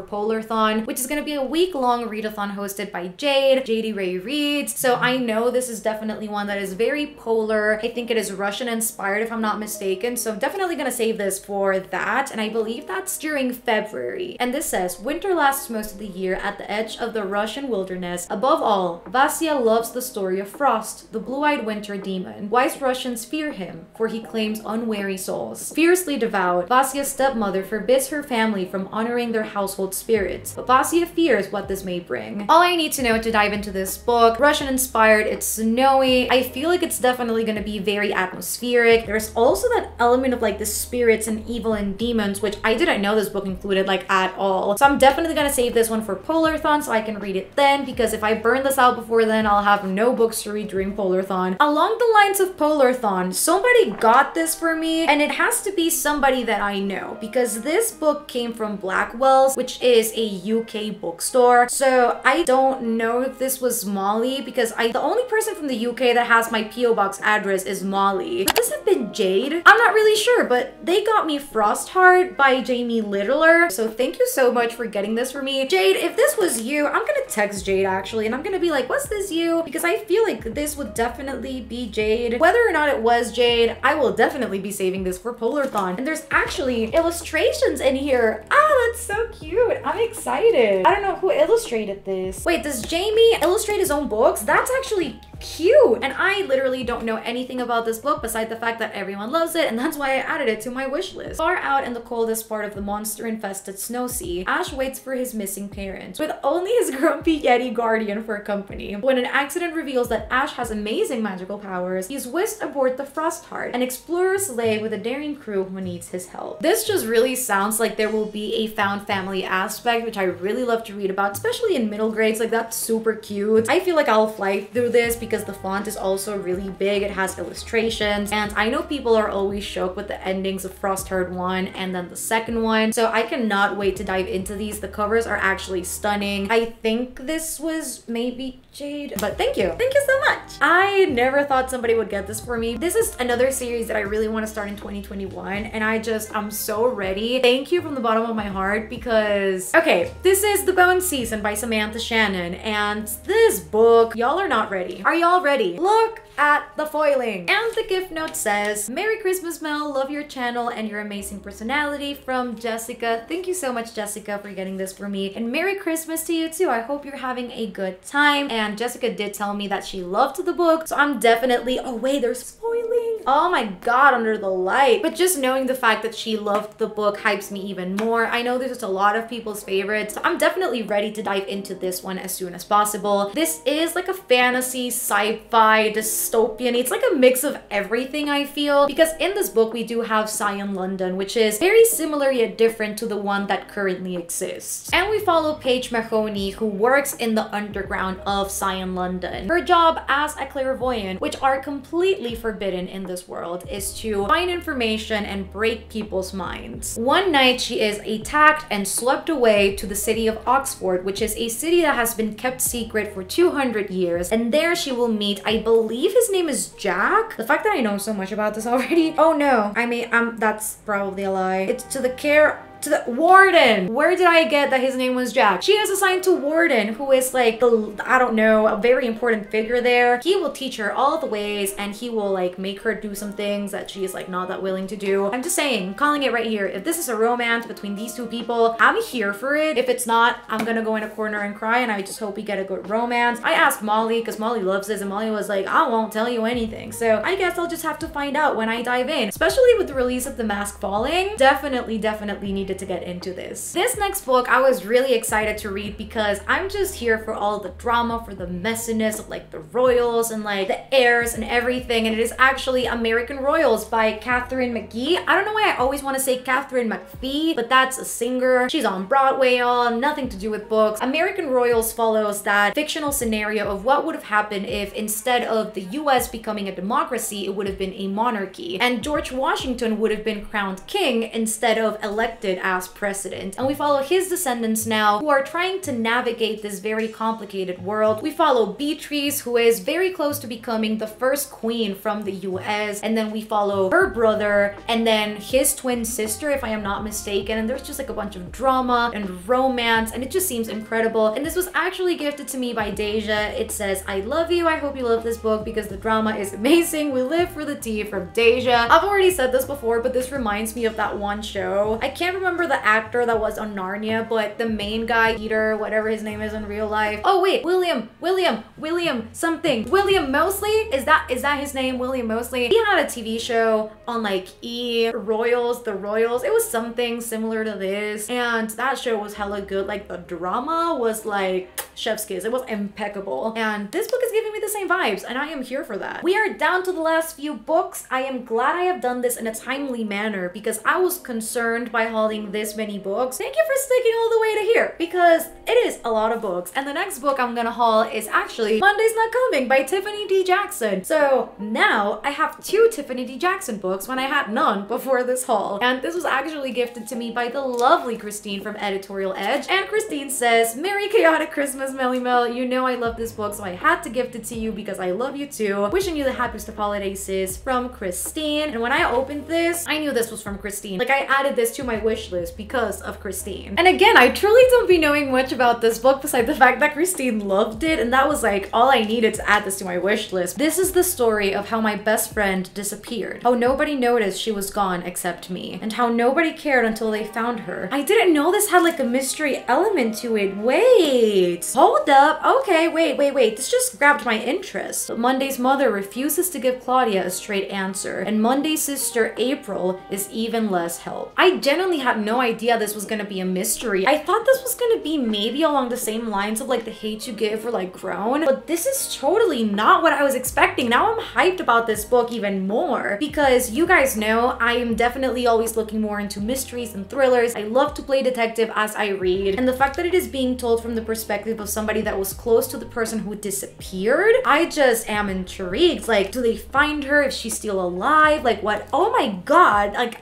Polarthon, which is going to be a week-long readathon hosted by Jade, JD Ray Reads. So I know this is definitely one that is very polar. I think it is Russian-inspired, if I'm not mistaken. So I'm definitely going to save this for that. And I believe that's during February. And this says, winter lasts most of the year at the edge of the Russian wilderness. Above all, Vasya loves the story of Frost, the blue-eyed winter demon. Wise Russians fear him, for he claims unwary souls. Fiercely devout, Vasya's stepmother forbids her family from honoring their household spirits, but Vasya fears what this may bring. All I need to know to dive into this book, Russian inspired, it's snowy. I feel like it's definitely gonna be very atmospheric. There's also that element of like the spirits and evil and demons, which I didn't know this book included like at all. So I'm definitely gonna save this one for Polarthon so I can read it then, because if I burn this out before then, I'll have no books to read during Polarthon. Along the lines of Polarthon, somebody got this for me, and it has to be somebody that I know, because this book came from Blackwell's, which is a UK bookstore. So I don't know if this was Molly, because the only person from the UK that has my PO box address is Molly. Would this have been Jade? I'm not really sure, but they got me Frostheart by Jamie Littler. So thank you so much for getting this for me. Jade, if this was you, I'm gonna text Jade actually, and I'm gonna be like, was this you? Because I feel like this would definitely be Jade. Whether or not it was Jade, I will definitely be saving this for Polarthon. And there's actually illustrations in here. Ah, that's so cute. I'm excited. I don't know who illustrated this. Wait, does Jamie illustrate his own books? That's actually cute. And I literally don't know anything about this book besides the fact that everyone loves it, and that's why I added it to my wish list. Far out in the coldest part of the monster-infested snow sea, Ash waits for his missing parents, with only his grumpy yeti guardian for company. When an accident reveals that Ash has amazing magical powers, he's whisked aboard the Frostheart, an explorer sleigh with a daring crew who needs his help. This just really sounds like there will be a found family aspect, which I really love to read about, especially in middle grades. Like, that's super cute. I feel like I'll fly through this because the font is also really big. It has illustrations, and I know people are always shocked with the endings of Frostheart 1 and then the second one, so I cannot wait to dive into these. The covers are actually stunning. I think this was maybe Jade, but thank you. Thank you so much. I never thought somebody would get this for me. This is another series that I really want to start in 2021, and I'm so ready. Thank you from the bottom of my heart, because okay, this is The Bone Season by Samantha Shannon, and this book, y'all are not ready. Are y'all ready? Look at the foiling. And the gift note says, Merry Christmas, Mel. Love your channel and your amazing personality. From Jessica. Thank you so much, Jessica, for getting this for me. And Merry Christmas to you too. I hope you're having a good time. And Jessica did tell me that she loved the book, so I'm definitely, oh wait, there's spoiling. Oh my God, under the light. But just knowing the fact that she loved the book hypes me even more. I know there's just a lot of people's favorites, so I'm definitely ready to dive into this one as soon as possible. This is like a fantasy, sci-fi, dystopian. It's like a mix of everything, I feel, because in this book we do have Scion London, which is very similar yet different to the one that currently exists. And we follow Paige Mahoney, who works in the underground of Scion London. Her job as a clairvoyant, which are completely forbidden in this world, is to find information and break people's minds. One night she is attacked and swept away to the city of Oxford, which is a city that has been kept secret for 200 years, and there she will meet, I believe his name is Jack? The fact that I know so much about this already. Oh no, I mean, that's probably a lie. It's to the warden. Where did I get that his name was Jack? She is assigned to warden, who is like the, I don't know, a very important figure there. He will teach her all the ways, and he will like make her do some things that she is like not that willing to do. I'm just saying, calling it right here. If this is a romance between these two people, I'm here for it. If it's not, I'm gonna go in a corner and cry, and I just hope we get a good romance. I asked Molly, because Molly loves this, and Molly was like, I won't tell you anything. So I guess I'll just have to find out when I dive in, especially with the release of The Mask Falling. Definitely needed to get into this. This next book I was really excited to read because I'm just here for all the drama, for the messiness of like the royals and like the heirs and everything, and it is actually American Royals by Katherine McGee. I don't know why I always want to say Katherine McPhee, but that's a singer. She's on Broadway, y'all. Nothing to do with books. American Royals follows that fictional scenario of what would have happened if instead of the US becoming a democracy, it would have been a monarchy, and George Washington would have been crowned king instead of elected as president. And we follow his descendants now, who are trying to navigate this very complicated world. We follow Beatrice, who is very close to becoming the first queen from the US, and then we follow her brother and then his twin sister, if I am not mistaken. And there's just like a bunch of drama and romance, and it just seems incredible. And this was actually gifted to me by Deja. It says, I love you, I hope you love this book because the drama is amazing. We live for the tea. From Deja. I've already said this before, but this reminds me of that one show. I can't remember the actor that was on Narnia, but the main guy, Peter, whatever his name is in real life. Oh wait, William something. William Mosley? Is that his name? William Mosley? He had a TV show on like E! Royals, The Royals. It was something similar to this, and that show was hella good. Like the drama was like chef's kiss. It was impeccable. And this book is giving me the same vibes, and I am here for that. We are down to the last few books. I am glad I have done this in a timely manner because I was concerned by hauling this many books. Thank you for sticking all the way to here because it is a lot of books. And the next book I'm gonna haul is actually Monday's Not Coming by Tiffany D. Jackson. So now I have two Tiffany D. Jackson books when I had none before this haul. And this was actually gifted to me by the lovely Christine from Editorial Edge. And Christine says, Merry Chaotic Christmas, Melly Mel. You know I love this book, so I had to gift it to you because I love you too. Wishing you the happiest of holidays, sis. From Christine. And when I opened this, I knew this was from Christine. Like, I added this to my wish wish list because of Christine. And again, I truly don't be knowing much about this book besides the fact that Christine loved it, and that was like all I needed to add this to my wish list. This is the story of how my best friend disappeared, how nobody noticed she was gone except me, and how nobody cared until they found her. I didn't know this had like a mystery element to it. Wait, hold up. Okay, wait. This just grabbed my interest. But Monday's mother refuses to give Claudia a straight answer, and Monday's sister April is even less help. I genuinely had no idea this was gonna be a mystery. I thought this was gonna be maybe along the same lines of like The Hate U Give or like Grown, but this is totally not what I was expecting. Now I'm hyped about this book even more because you guys know I am definitely always looking more into mysteries and thrillers. I love to play detective as I read, and the fact that it is being told from the perspective of somebody that was close to the person who disappeared, I just am intrigued. Like, do they find her? Is she still alive? Like, what? Oh my god, like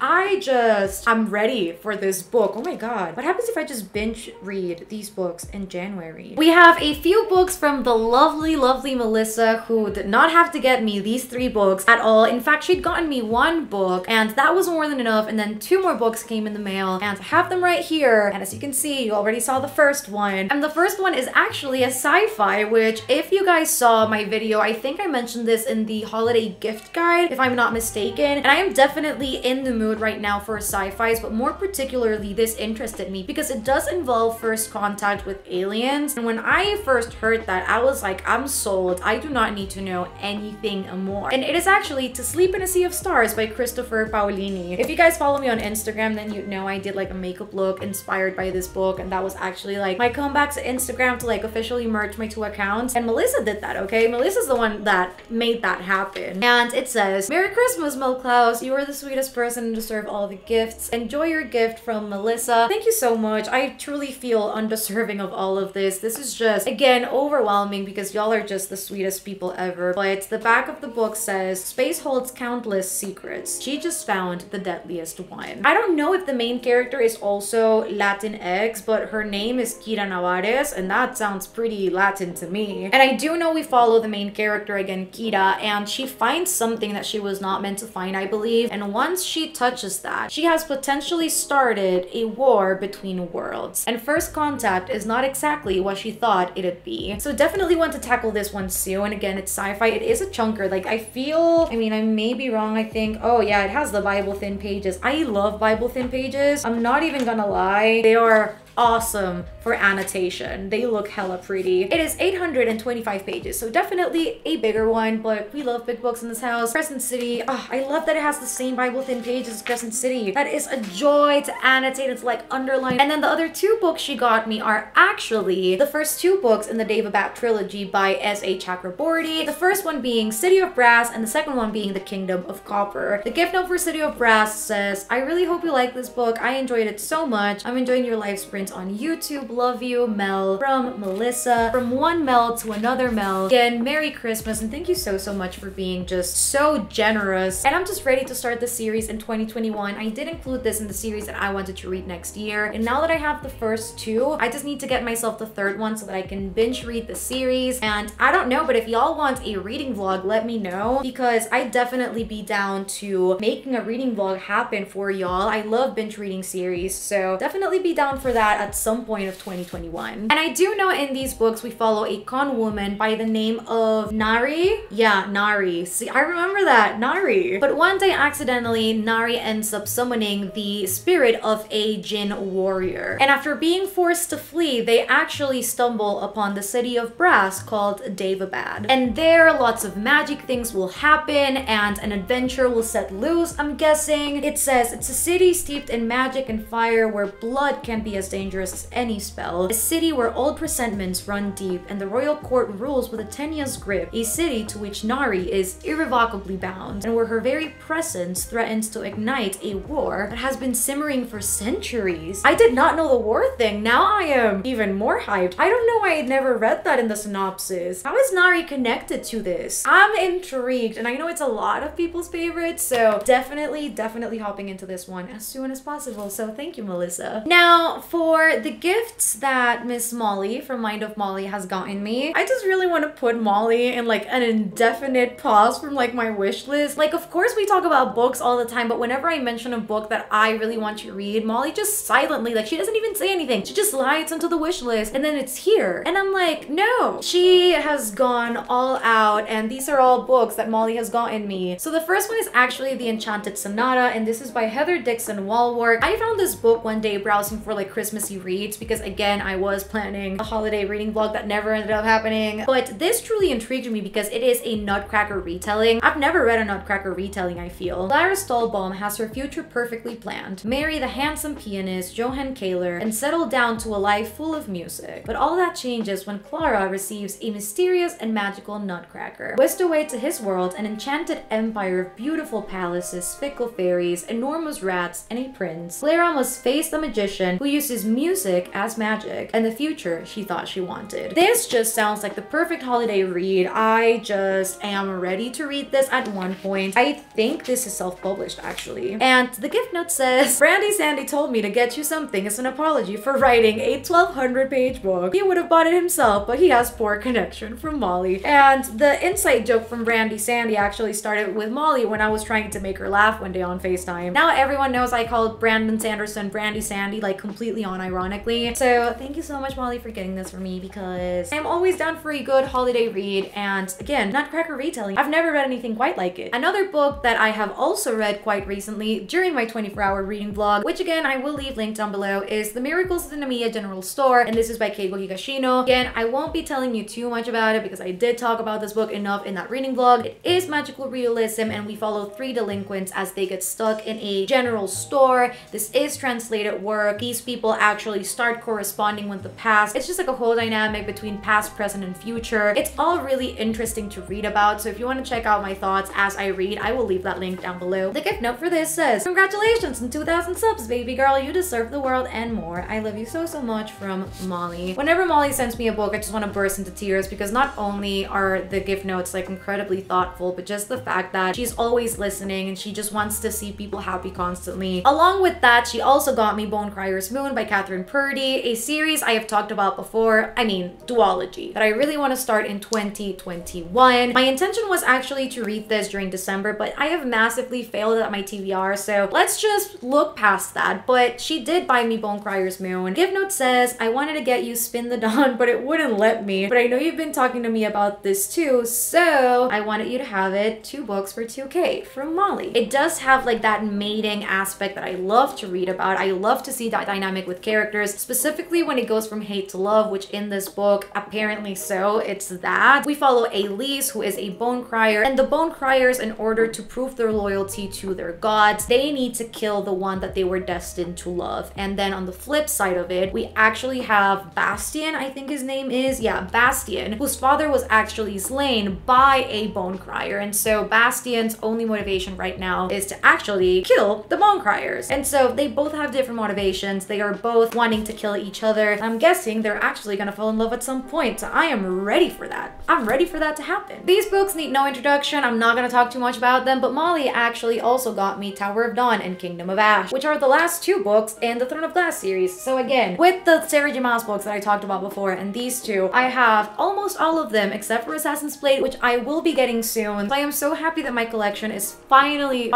I'm ready for this book. Oh my god, what happens if I just binge read these books in January? We have a few books from the lovely Melissa, who did not have to get me these 3 books at all. In fact, she'd gotten me 1 book and that was more than enough, and then 2 more books came in the mail and I have them right here. And as you can see, you already saw the first one, and the first one is actually a sci-fi, which if you guys saw my video, I think I mentioned this in the holiday gift guide if I'm not mistaken, and I am definitely in the mood right now for sci-fis, but more particularly this interested me because it does involve first contact with aliens. And when I first heard that, I was like, I'm sold. I do not need to know anything more. And it is actually To Sleep in a Sea of Stars by Christopher Paolini. If you guys follow me on Instagram, then you'd know I did like a makeup look inspired by this book, and that was actually like my comeback to Instagram to like officially merge my 2 accounts, and Melissa did that, okay? Melissa's the one that made that happen. And it says, Merry Christmas, Mel Klaus. You are the sweetest person and deserve all the gifts. Enjoy your gift from Melissa. Thank you so much. I truly feel undeserving of all of this. This is just, again, overwhelming because y'all are just the sweetest people ever. But the back of the book says, space holds countless secrets. She just found the deadliest one. I don't know if the main character is also Latinx, but her name is Kira Navarez, and that sounds pretty Latin to me. And I do know we follow the main character again, Kira, and she finds something that she was not meant to find, I believe. And once she touches that, she has potentially started a war between worlds. And first contact is not exactly what she thought it'd be. So definitely want to tackle this one soon. And again, it's sci-fi. It is a chunker. Like, I feel, I mean, I may be wrong, I think. Oh yeah, it has the Bible thin pages. I love Bible thin pages. I'm not even gonna lie. They are awesome for annotation. They look hella pretty. It is 825 pages, so definitely a bigger one, but we love big books in this house. Crescent City. Oh, I love that it has the same Bible thin pages as Crescent City. That is a joy to annotate. It's like underlined. And then the other 2 books she got me are actually the first 2 books in the Devabat trilogy by S.A. Chakraborty. The first one being City of Brass and the second one being The Kingdom of Copper. The gift note for City of Brass says, I really hope you like this book. I enjoyed it so much. I'm enjoying your live sprint on YouTube. Love you, Mel. From Melissa. From one Mel to another Mel. Again, Merry Christmas, and thank you so much for being just so generous. And I'm just ready to start the series in 2021. I did include this in the series that I wanted to read next year, and now that I have the first 2, I just need to get myself the third one so that I can binge read the series. And I don't know, but if y'all want a reading vlog, let me know, because I'd definitely be down to making a reading vlog happen for y'all. I love binge reading series, so definitely be down for that at some point of 2021. And I do know in these books we follow a con woman by the name of Nari. Yeah, Nari. See, I remember that. Nari. But one day accidentally, Nari ends up summoning the spirit of a djinn warrior. And after being forced to flee, they actually stumble upon the city of brass called Devabad. And there, lots of magic things will happen and an adventure will set loose, I'm guessing. It says, it's a city steeped in magic and fire where blood can be as dangerous as any spell. A city where old presentiments run deep and the royal court rules with a tenuous grip. A city to which Nari is irrevocably bound and where her very presence threatens to ignite a war that has been simmering for centuries. I did not know the war thing. Now I am even more hyped. I don't know why I had never read that in the synopsis. How is Nari connected to this? I'm intrigued, and I know it's a lot of people's favorites, so definitely hopping into this one as soon as possible. So thank you, Melissa. Now for for the gifts that Miss Molly from Mind of Molly has gotten me. I just really want to put Molly in like an indefinite pause from like my wish list. Like, of course we talk about books all the time, but whenever I mention a book that I really want to read, Molly just silently, like she doesn't even say anything. She just slides onto the wish list and then it's here. And I'm like, no, she has gone all out and these are all books that Molly has gotten me. So the first one is actually The Enchanted Sonata, and this is by Heather Dixon Walworth. I found this book one day browsing for like Christmassy reads because again, I was planning a holiday reading vlog that never ended up happening. But this truly intrigued me because it is a Nutcracker retelling. I've never read a Nutcracker retelling, I feel. Lyra Stahlbaum has her future perfectly planned. Marry the handsome pianist Johann Kaehler and settle down to a life full of music. But all that changes when Clara receives a mysterious and magical nutcracker. Whisked away to his world, an enchanted empire of beautiful palaces, fickle fairies, enormous rats, and a prince. Clara must face the magician who uses music as magic and the future she thought she wanted. This just sounds like the perfect holiday read. I just am ready to read this at one point. I think this is self-published actually. And the gift note says, Brandy Sandy told me to get you something as an apology for writing a 1,200-page book. He would have bought it himself, but he has poor connection from Molly. And the inside joke from Brandy Sandy actually started with Molly when I was trying to make her laugh one day on FaceTime. Now everyone knows I called Brandon Sanderson Brandy Sandy, like completely unironically. So thank you so much, Molly, for getting this for me because I'm always down for a good holiday read. And again, Nutcracker retelling. I've never read anything quite like it. Another book that I have also read quite recently during my 24-hour reading vlog, which again, I will leave linked down below, is The Miracles of the Namiya General Store. And this is by Keigo Higashino. Again, I won't be telling you too much about it because I did talk about this book enough in that reading vlog. It is magical realism and we follow three delinquents as they get stuck in a general store. This is translated work. These people actually start corresponding with the past. It's just like a whole dynamic between past, present, and future. It's all really interesting to read about. So if you want to check out my thoughts as I read, I will leave that link down below. The gift note for this says, congratulations on 2,000 subs, baby girl. You deserve the world and more. I love you so, so much from Molly. Whenever Molly sends me a book, I just want to burst into tears because not only are the gift notes like incredibly thoughtful, but just the fact that she's always listening and she just wants to see people happy constantly. Along with that, she also got me Bone Crier's Moon by Catherine Purdy, a series I have talked about before, I mean, duology, that I really want to start in 2021. My intention was actually to read this during December, but I have massively failed at my TBR, so let's just look past that. But she did buy me Bone Crier's Moon. Give note says, I wanted to get you Spin the Dawn, but it wouldn't let me. But I know you've been talking to me about this too, so I wanted you to have it. 2 books for $2K from Molly. It does have like that mating aspect that I love to read about. I love to see that dynamic with characters, specifically when it goes from hate to love, which in this book, apparently so, it's that. We follow Elise, who is a bone crier, and the bone criers, in order to prove their loyalty to their gods, they need to kill the one that they were destined to love. And then on the flip side of it, we actually have Bastian, I think his name is, yeah, Bastian, whose father was actually slain by a bone crier. And so Bastian's only motivation right now is to actually kill the bone criers. And so they both have different motivations. They are both wanting to kill each other. I'm guessing they're actually gonna fall in love at some point. So I am ready for that. I'm ready for that to happen. These books need no introduction. I'm not gonna talk too much about them, but Molly actually also got me Tower of Dawn and Kingdom of Ash, which are the last 2 books in the Throne of Glass series. So again, with the Sarah J Maas books that I talked about before and these two, I have almost all of them except for Assassin's Blade, which I will be getting soon. So I am so happy that my collection is finally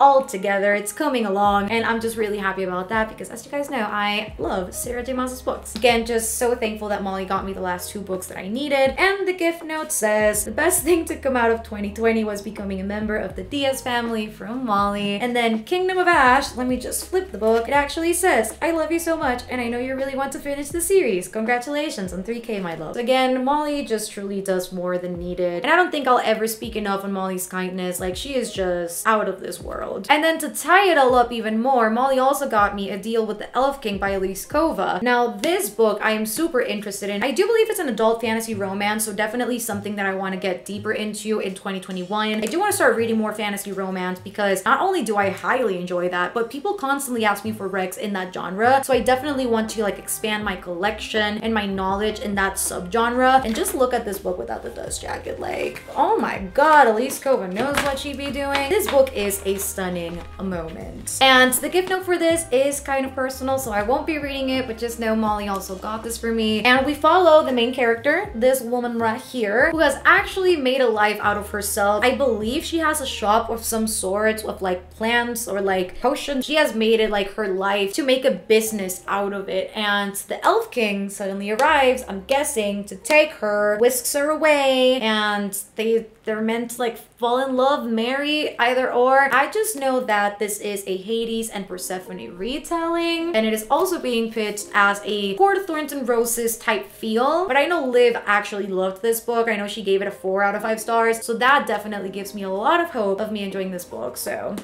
all together. It's coming along and I'm just really happy about that because as you guys know, I love Sarah J Maas's books. Again, just so thankful that Molly got me the last 2 books that I needed. And the gift note says, the best thing to come out of 2020 was becoming a member of the Diaz family from Molly. And then Kingdom of Ash, let me just flip the book. It actually says, I love you so much and I know you really want to finish the series. Congratulations on 3K, my love. So again, Molly just truly does more than needed. And I don't think I'll ever speak enough on Molly's kindness. Like, she is just out of this world. And then to tie it all up even more, Molly also got me A Deal with the Elf King by Elise Kova. Now, this book I am super interested in. I do believe it's an adult fantasy romance, so definitely something that I want to get deeper into in 2021. I do want to start reading more fantasy romance because not only do I highly enjoy that, but people constantly ask me for recs in that genre. So I definitely want to like expand my collection and my knowledge in that subgenre. And just look at this book without the dust jacket. Like, oh my God, Elise Kova knows what she be doing. This book is a stunning moment. And the gift note for this is kind of personal, so I won't won't be reading it, but just know Molly also got this for me. And we follow the main character, this woman right here, who has actually made a life out of herself. I believe she has a shop of some sorts with like plants or like potions. She has made it like her life to make a business out of it. And the Elf King suddenly arrives, I'm guessing, to take her, whisks her away, and they're meant to like fall in love, marry, either or. I just know that this is a Hades and Persephone retelling, and it is also being pitched as a Court of Thorns and Roses type feel, but I know Liv actually loved this book. I know she gave it a 4 out of 5 stars, so that definitely gives me a lot of hope of me enjoying this book, so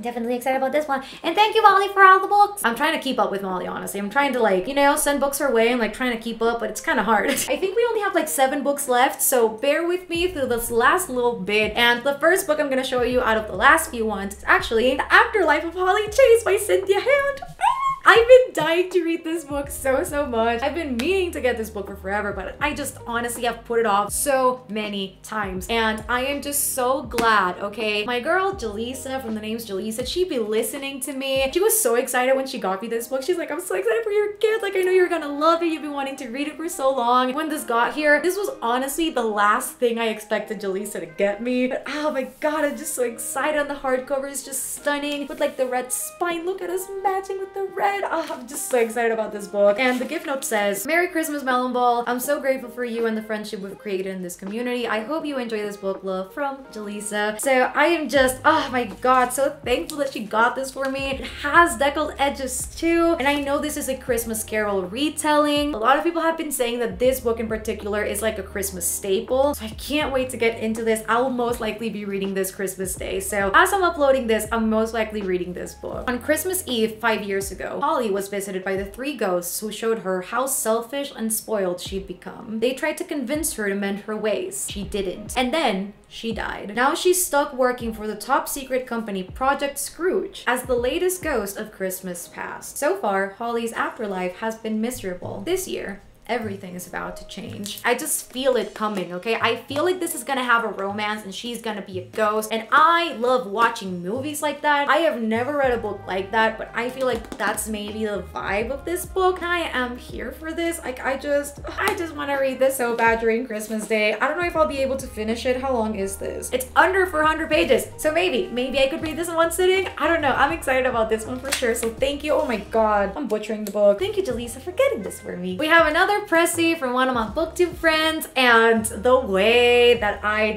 definitely excited about this one. And thank you, Molly, for all the books. I'm trying to keep up with Molly, honestly. I'm trying to like, you know, send books her way and like trying to keep up, but it's kind of hard. I think we only have like 7 books left, so bear with me through this last little bit. And the first book I'm gonna show you out of the last few ones is actually The Afterlife of Holly Chase by Cynthia Hound. I've been dying to read this book so much. I've been meaning to get this book for forever, but I just honestly have put it off so many times. And I am just so glad, okay? My girl, Jaleesa, from The Name's Jaleesa, she'd be listening to me. She was so excited when she got me this book. She's like, I'm so excited for your kids. Like, I know you're gonna love it. You've been wanting to read it for so long. When this got here, this was honestly the last thing I expected Jaleesa to get me. But oh my God, I'm just so excited. And the hardcover is just stunning with like the red spine. Look at us matching with the red. Oh, I'm just so excited about this book. And the gift note says, Merry Christmas, Melon Ball. I'm so grateful for you and the friendship we've created in this community. I hope you enjoy this book. Love, from Jaleesa. So I am just, oh my God, so thankful that she got this for me. It has deckled edges too. And I know this is a Christmas Carol retelling. A lot of people have been saying that this book in particular is like a Christmas staple. So I can't wait to get into this. I will most likely be reading this Christmas Day. So as I'm uploading this, I'm most likely reading this book. On Christmas Eve 5 years ago, Holly was visited by the 3 ghosts who showed her how selfish and spoiled she'd become. They tried to convince her to mend her ways. She didn't. And then she died. Now she's stuck working for the top secret company Project Scrooge as the latest ghost of Christmas past. So far, Holly's afterlife has been miserable. This year, everything is about to change. I just feel it coming, okay? I feel like this is gonna have a romance and she's gonna be a ghost, and I love watching movies like that. I have never read a book like that, but I feel like that's maybe the vibe of this book. I am here for this. Like, I just wanna read this so bad during Christmas Day. I don't know if I'll be able to finish it. How long is this? It's under 400 pages. So maybe I could read this in one sitting. I don't know. I'm excited about this one for sure. So thank you. Oh my God, I'm butchering the book. Thank you, Jaleesa, for getting this for me. We have another Pressy from one of my booktube friends, and the way that I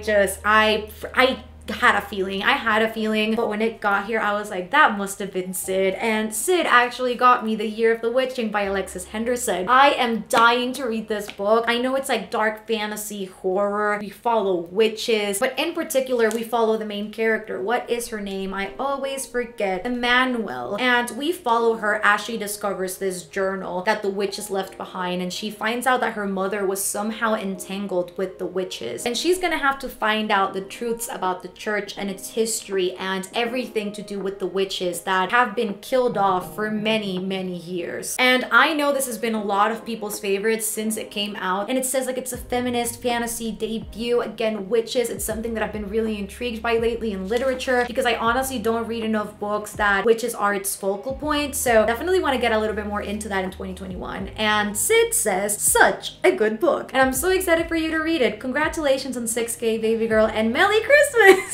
had a feeling. I had a feeling, but when it got here, I was like, that must have been Sid. And Sid actually got me The Year of the Witching by Alexis Henderson. I am dying to read this book. I know it's like dark fantasy horror. We follow witches, but in particular, we follow the main character. What is her name? I always forget. Emmanuel. And we follow her as she discovers this journal that the witches left behind, and she finds out that her mother was somehow entangled with the witches. And she's gonna have to find out the truths about the church and its history and everything to do with the witches that have been killed off for many years. And I know this has been a lot of people's favorites since it came out, and it says like it's a feminist fantasy debut. Again, witches, it's something that I've been really intrigued by lately in literature, because I honestly don't read enough books that witches are its focal point, so definitely want to get a little bit more into that in 2021. And Sid says, such a good book, and I'm so excited for you to read it. Congratulations on 6K, baby girl, and Merry Christmas!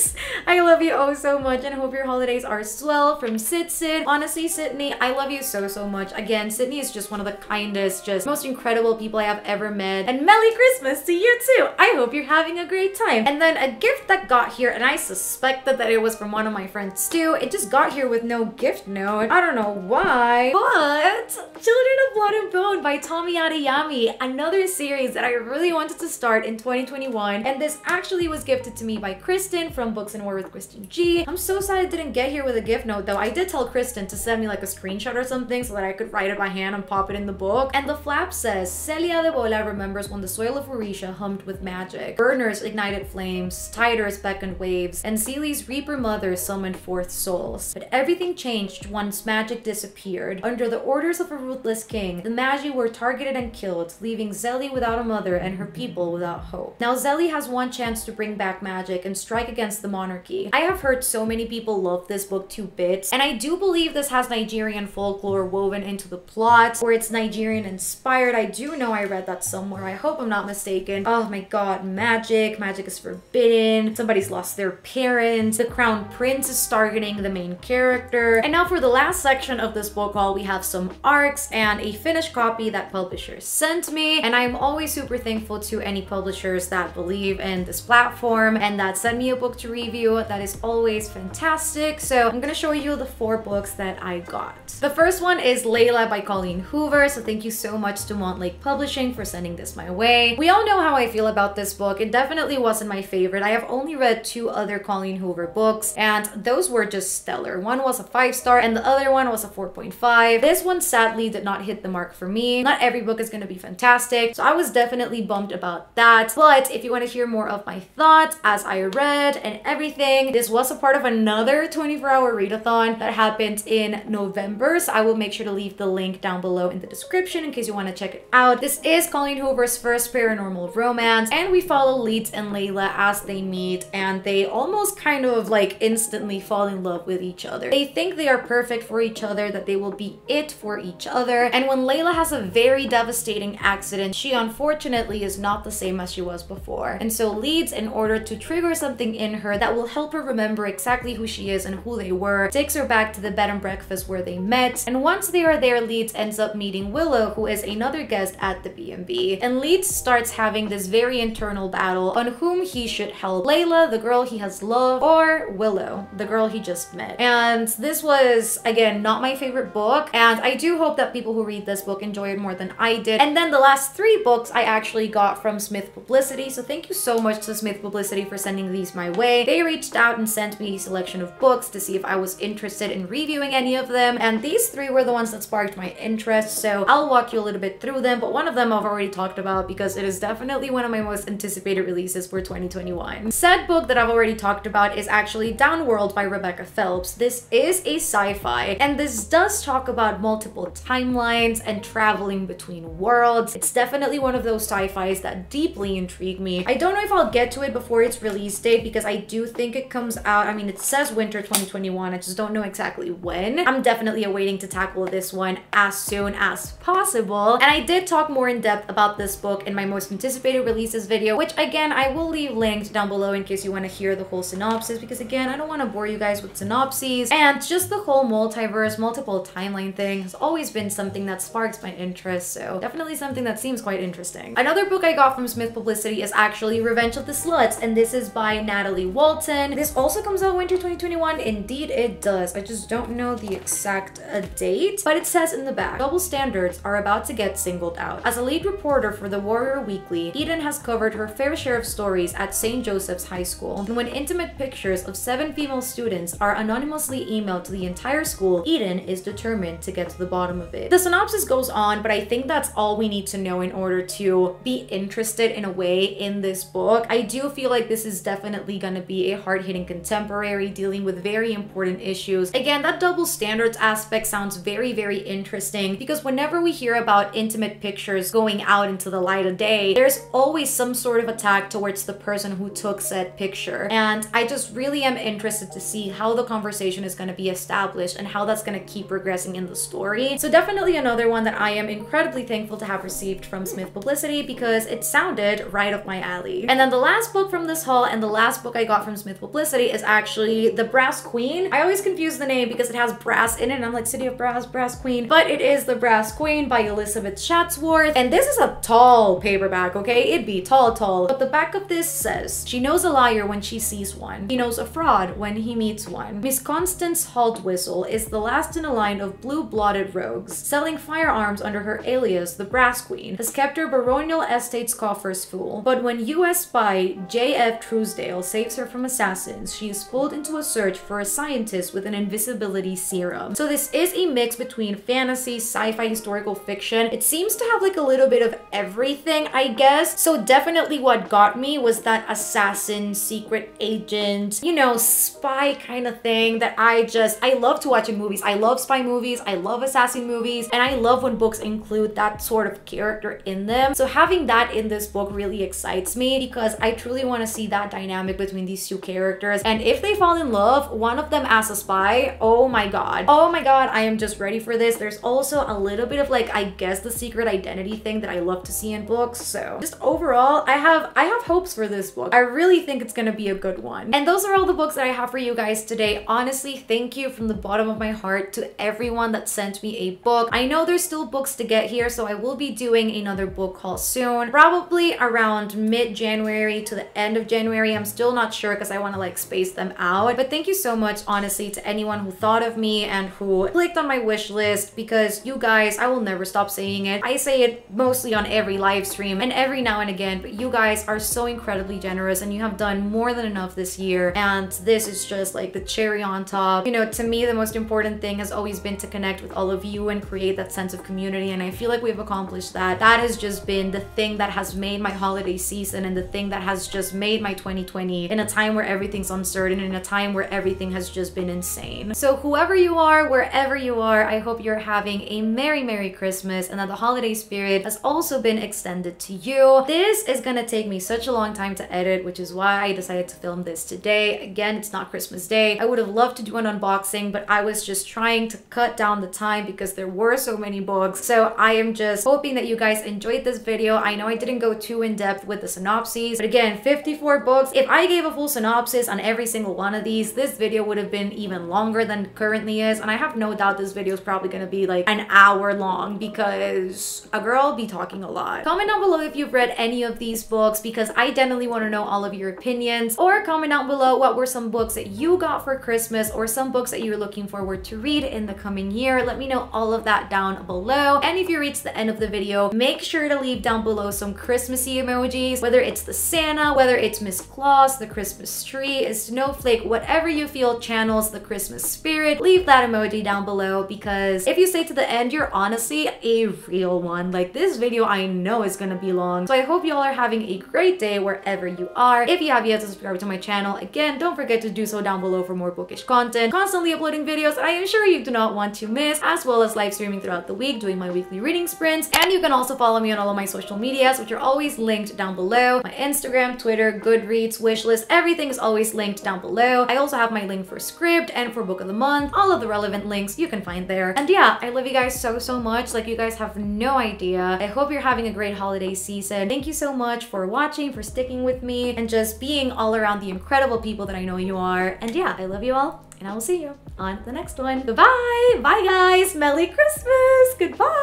I love you oh so much and hope your holidays are swell, from Sid. Honestly, Sydney, I love you so much. Again, Sydney is just one of the kindest, just most incredible people I have ever met. And Merry Christmas to you too. I hope you're having a great time. And then a gift that got here, and I suspected that it was from one of my friends too. It just got here with no gift note. I don't know why, but Children of Blood and Bone by Tommy Adeyemi, another series that I really wanted to start in 2021. And this actually was gifted to me by Kristen from Books and War with Kristen G. I'm so sad it didn't get here with a gift note though. I did tell Kristen to send me like a screenshot or something so that I could write it by hand and pop it in the book. And the flap says, Celia de Bola remembers when the soil of Orisha hummed with magic. Burners ignited flames, tiders beckoned waves, and Celia's Reaper mother summoned forth souls. But everything changed once magic disappeared. Under the order curse of a ruthless king, the Magi were targeted and killed, leaving Zelly without a mother and her people without hope. Now Zelly has one chance to bring back magic and strike against the monarchy. I have heard so many people love this book to bits, and I do believe this has Nigerian folklore woven into the plot, or it's Nigerian inspired. I do know I read that somewhere. I hope I'm not mistaken. Oh my god, magic. Magic is forbidden. Somebody's lost their parents. The crown prince is targeting the main character. And now for the last section of this book haul, we have some arcs and a finished copy that publishers sent me. And I'm always super thankful to any publishers that believe in this platform and that send me a book to review. That is always fantastic. So I'm gonna show you the 4 books that I got. The first one is Layla by Colleen Hoover. So thank you so much to Montlake Publishing for sending this my way. We all know how I feel about this book. It definitely wasn't my favorite. I have only read 2 other Colleen Hoover books, and those were just stellar. One was a 5-star and the other one was a 4.5. This one sadly did not hit the mark for me. Not every book is gonna be fantastic, so I was definitely bummed about that. But if you want to hear more of my thoughts as I read and everything, this was a part of another 24-hour readathon that happened in November, so I will make sure to leave the link down below in the description in case you want to check it out. This is Colleen Hoover's first paranormal romance, and we follow Leeds and Layla as they meet, and they almost kind of like instantly fall in love with each other. They think they are perfect for each other, that they will be it for each other, and when Layla has a very devastating accident, she unfortunately is not the same as she was before. And so Leeds, in order to trigger something in her that will help her remember exactly who she is and who they were, takes her back to the bed and breakfast where they met. And once they are there, Leeds ends up meeting Willow, who is another guest at the B&B. And Leeds starts having this very internal battle on whom he should help: Layla, the girl he has loved, or Willow, the girl he just met. And this was, again, not my favorite book, and I do hope that people who read this book enjoy it more than I did. And then the last 3 books I actually got from Smith Publicity, so thank you so much to Smith Publicity for sending these my way. They reached out and sent me a selection of books to see if I was interested in reviewing any of them, and these 3 were the ones that sparked my interest, so I'll walk you a little bit through them. But one of them I've already talked about because it is definitely one of my most anticipated releases for 2021. Said book that I've already talked about is actually Downworld by Rebecca Phelps. This is a sci-fi, and this does talk about multiple timelines and traveling between worlds. It's definitely one of those sci-fis that deeply intrigue me. I don't know if I'll get to it before its release date because I do think it comes out, I mean, it says winter 2021, I just don't know exactly when. I'm definitely awaiting to tackle this one as soon as possible. And I did talk more in depth about this book in my most anticipated releases video, which again, I will leave linked down below in case you want to hear the whole synopsis, because again, I don't want to bore you guys with synopses. And just the whole multiverse, multiple timeline thing has always been something that sparks my interest, so definitely something that seems quite interesting. Another book I got from Smith Publicity is actually Revenge of the Sluts, and this is by Natalie Walton. This also comes out winter 2021. Indeed it does. I just don't know the exact date, but it says in the back, double standards are about to get singled out. As a lead reporter for the Warrior Weekly, Eden has covered her fair share of stories at St. Joseph's High School, and when intimate pictures of 7 female students are anonymously emailed to the entire school, Eden is determined to get to the bottom of it. The synopsis goes on, but I think that's all we need to know in order to be interested in a way in this book. I do feel like this is definitely going to be a hard-hitting contemporary dealing with very important issues. Again, that double standards aspect sounds very, very interesting because whenever we hear about intimate pictures going out into the light of day, there's always some sort of attack towards the person who took said picture. And I just really am interested to see how the conversation is going to be established and how that's going to keep progressing in the story. So definitely another one that I am incredibly thankful to have received from Smith Publicity because it sounded right up my alley. And then the last book from this haul and the last book I got from Smith Publicity is actually The Brass Queen. I always confuse the name because it has brass in it and I'm like, City of Brass, Brass Queen, but it is The Brass Queen by Elizabeth Chatsworth. And this is a tall paperback, okay? It'd be tall, tall. But the back of this says, she knows a liar when she sees one. He knows a fraud when he meets one. Miss Constance Haltwhistle is the last in a line of blue-blooded rogues, selling firearms under her alias, the Brass Queen, has kept her baronial estate's coffers full. But when U.S. spy J.F. Truesdale saves her from assassins, she is pulled into a search for a scientist with an invisibility serum. So this is a mix between fantasy, sci-fi, historical fiction. It seems to have like a little bit of everything, I guess. So definitely what got me was that assassin, secret agent, you know, spy kind of thing that I love to watch in movies. I love spy movies. I love assassin passing movies, and I love when books include that sort of character in them. So having that in this book really excites me because I truly want to see that dynamic between these two characters, and if they fall in love, one of them as a spy, oh my god, I am just ready for this. There's also a little bit of like, I guess, the secret identity thing that I love to see in books. So just overall, I have hopes for this book. I really think it's gonna be a good one. And those are all the books that I have for you guys today. Honestly, thank you from the bottom of my heart to everyone that sent me a book. I know there's still books to get here, so I will be doing another book haul soon, probably around mid-January to the end of January. I'm still not sure because I want to like space them out. But thank you so much, honestly, to anyone who thought of me and who clicked on my wish list, because you guys, I will never stop saying it. I say it mostly on every live stream and every now and again, but you guys are so incredibly generous and you have done more than enough this year, and this is just like the cherry on top. You know, to me, the most important thing has always been to connect with all of you and create that sense of community, and I feel like we've accomplished that. That has just been the thing that has made my holiday season and the thing that has just made my 2020, in a time where everything's uncertain, in a time where everything has just been insane. So whoever you are, wherever you are, I hope you're having a merry Christmas and that the holiday spirit has also been extended to you. This is gonna take me such a long time to edit, which is why I decided to film this today. Again, it's not Christmas Day. I would have loved to do an unboxing, but I was just trying to cut down the time because there were so many books. So I am just hoping that you guys enjoyed this video. I know I didn't go too in depth with the synopses, but again, 54 books. If I gave a full synopsis on every single one of these, this video would have been even longer than it currently is, and I have no doubt this video is probably gonna be like an hour long because a girl be talking a lot. Comment down below if you've read any of these books because I definitely want to know all of your opinions, or comment down below what were some books that you got for Christmas or some books that you're looking forward to read in the coming year. Let me know all of that down below, and if you reach the end of the video, make sure to leave down below some Christmassy emojis, whether it's the Santa, whether it's Miss Claus, the Christmas tree, a snowflake, whatever you feel channels the Christmas spirit. Leave that emoji down below because if you stay to the end, you're honestly a real one. Like, this video I know is gonna be long, so I hope y'all are having a great day wherever you are. If you have yet to subscribe to my channel, again, don't forget to do so down below for more bookish content, constantly uploading videos I am sure you do not want to miss, as well as live streaming throughout the week, doing my weekly reading sprints. And you can also follow me on all of my social medias, which are always linked down below. My Instagram, Twitter, Goodreads, wishlist, everything is always linked down below. I also have my link for script and for book of the month. All of the relevant links you can find there. And yeah, I love you guys so much. Like, you guys have no idea. I hope you're having a great holiday season. Thank you so much for watching, for sticking with me, and just being all around the incredible people that I know you are. And yeah, I love you all, and I will see you on the next one. Goodbye! Bye guys! Merry Christmas! Goodbye!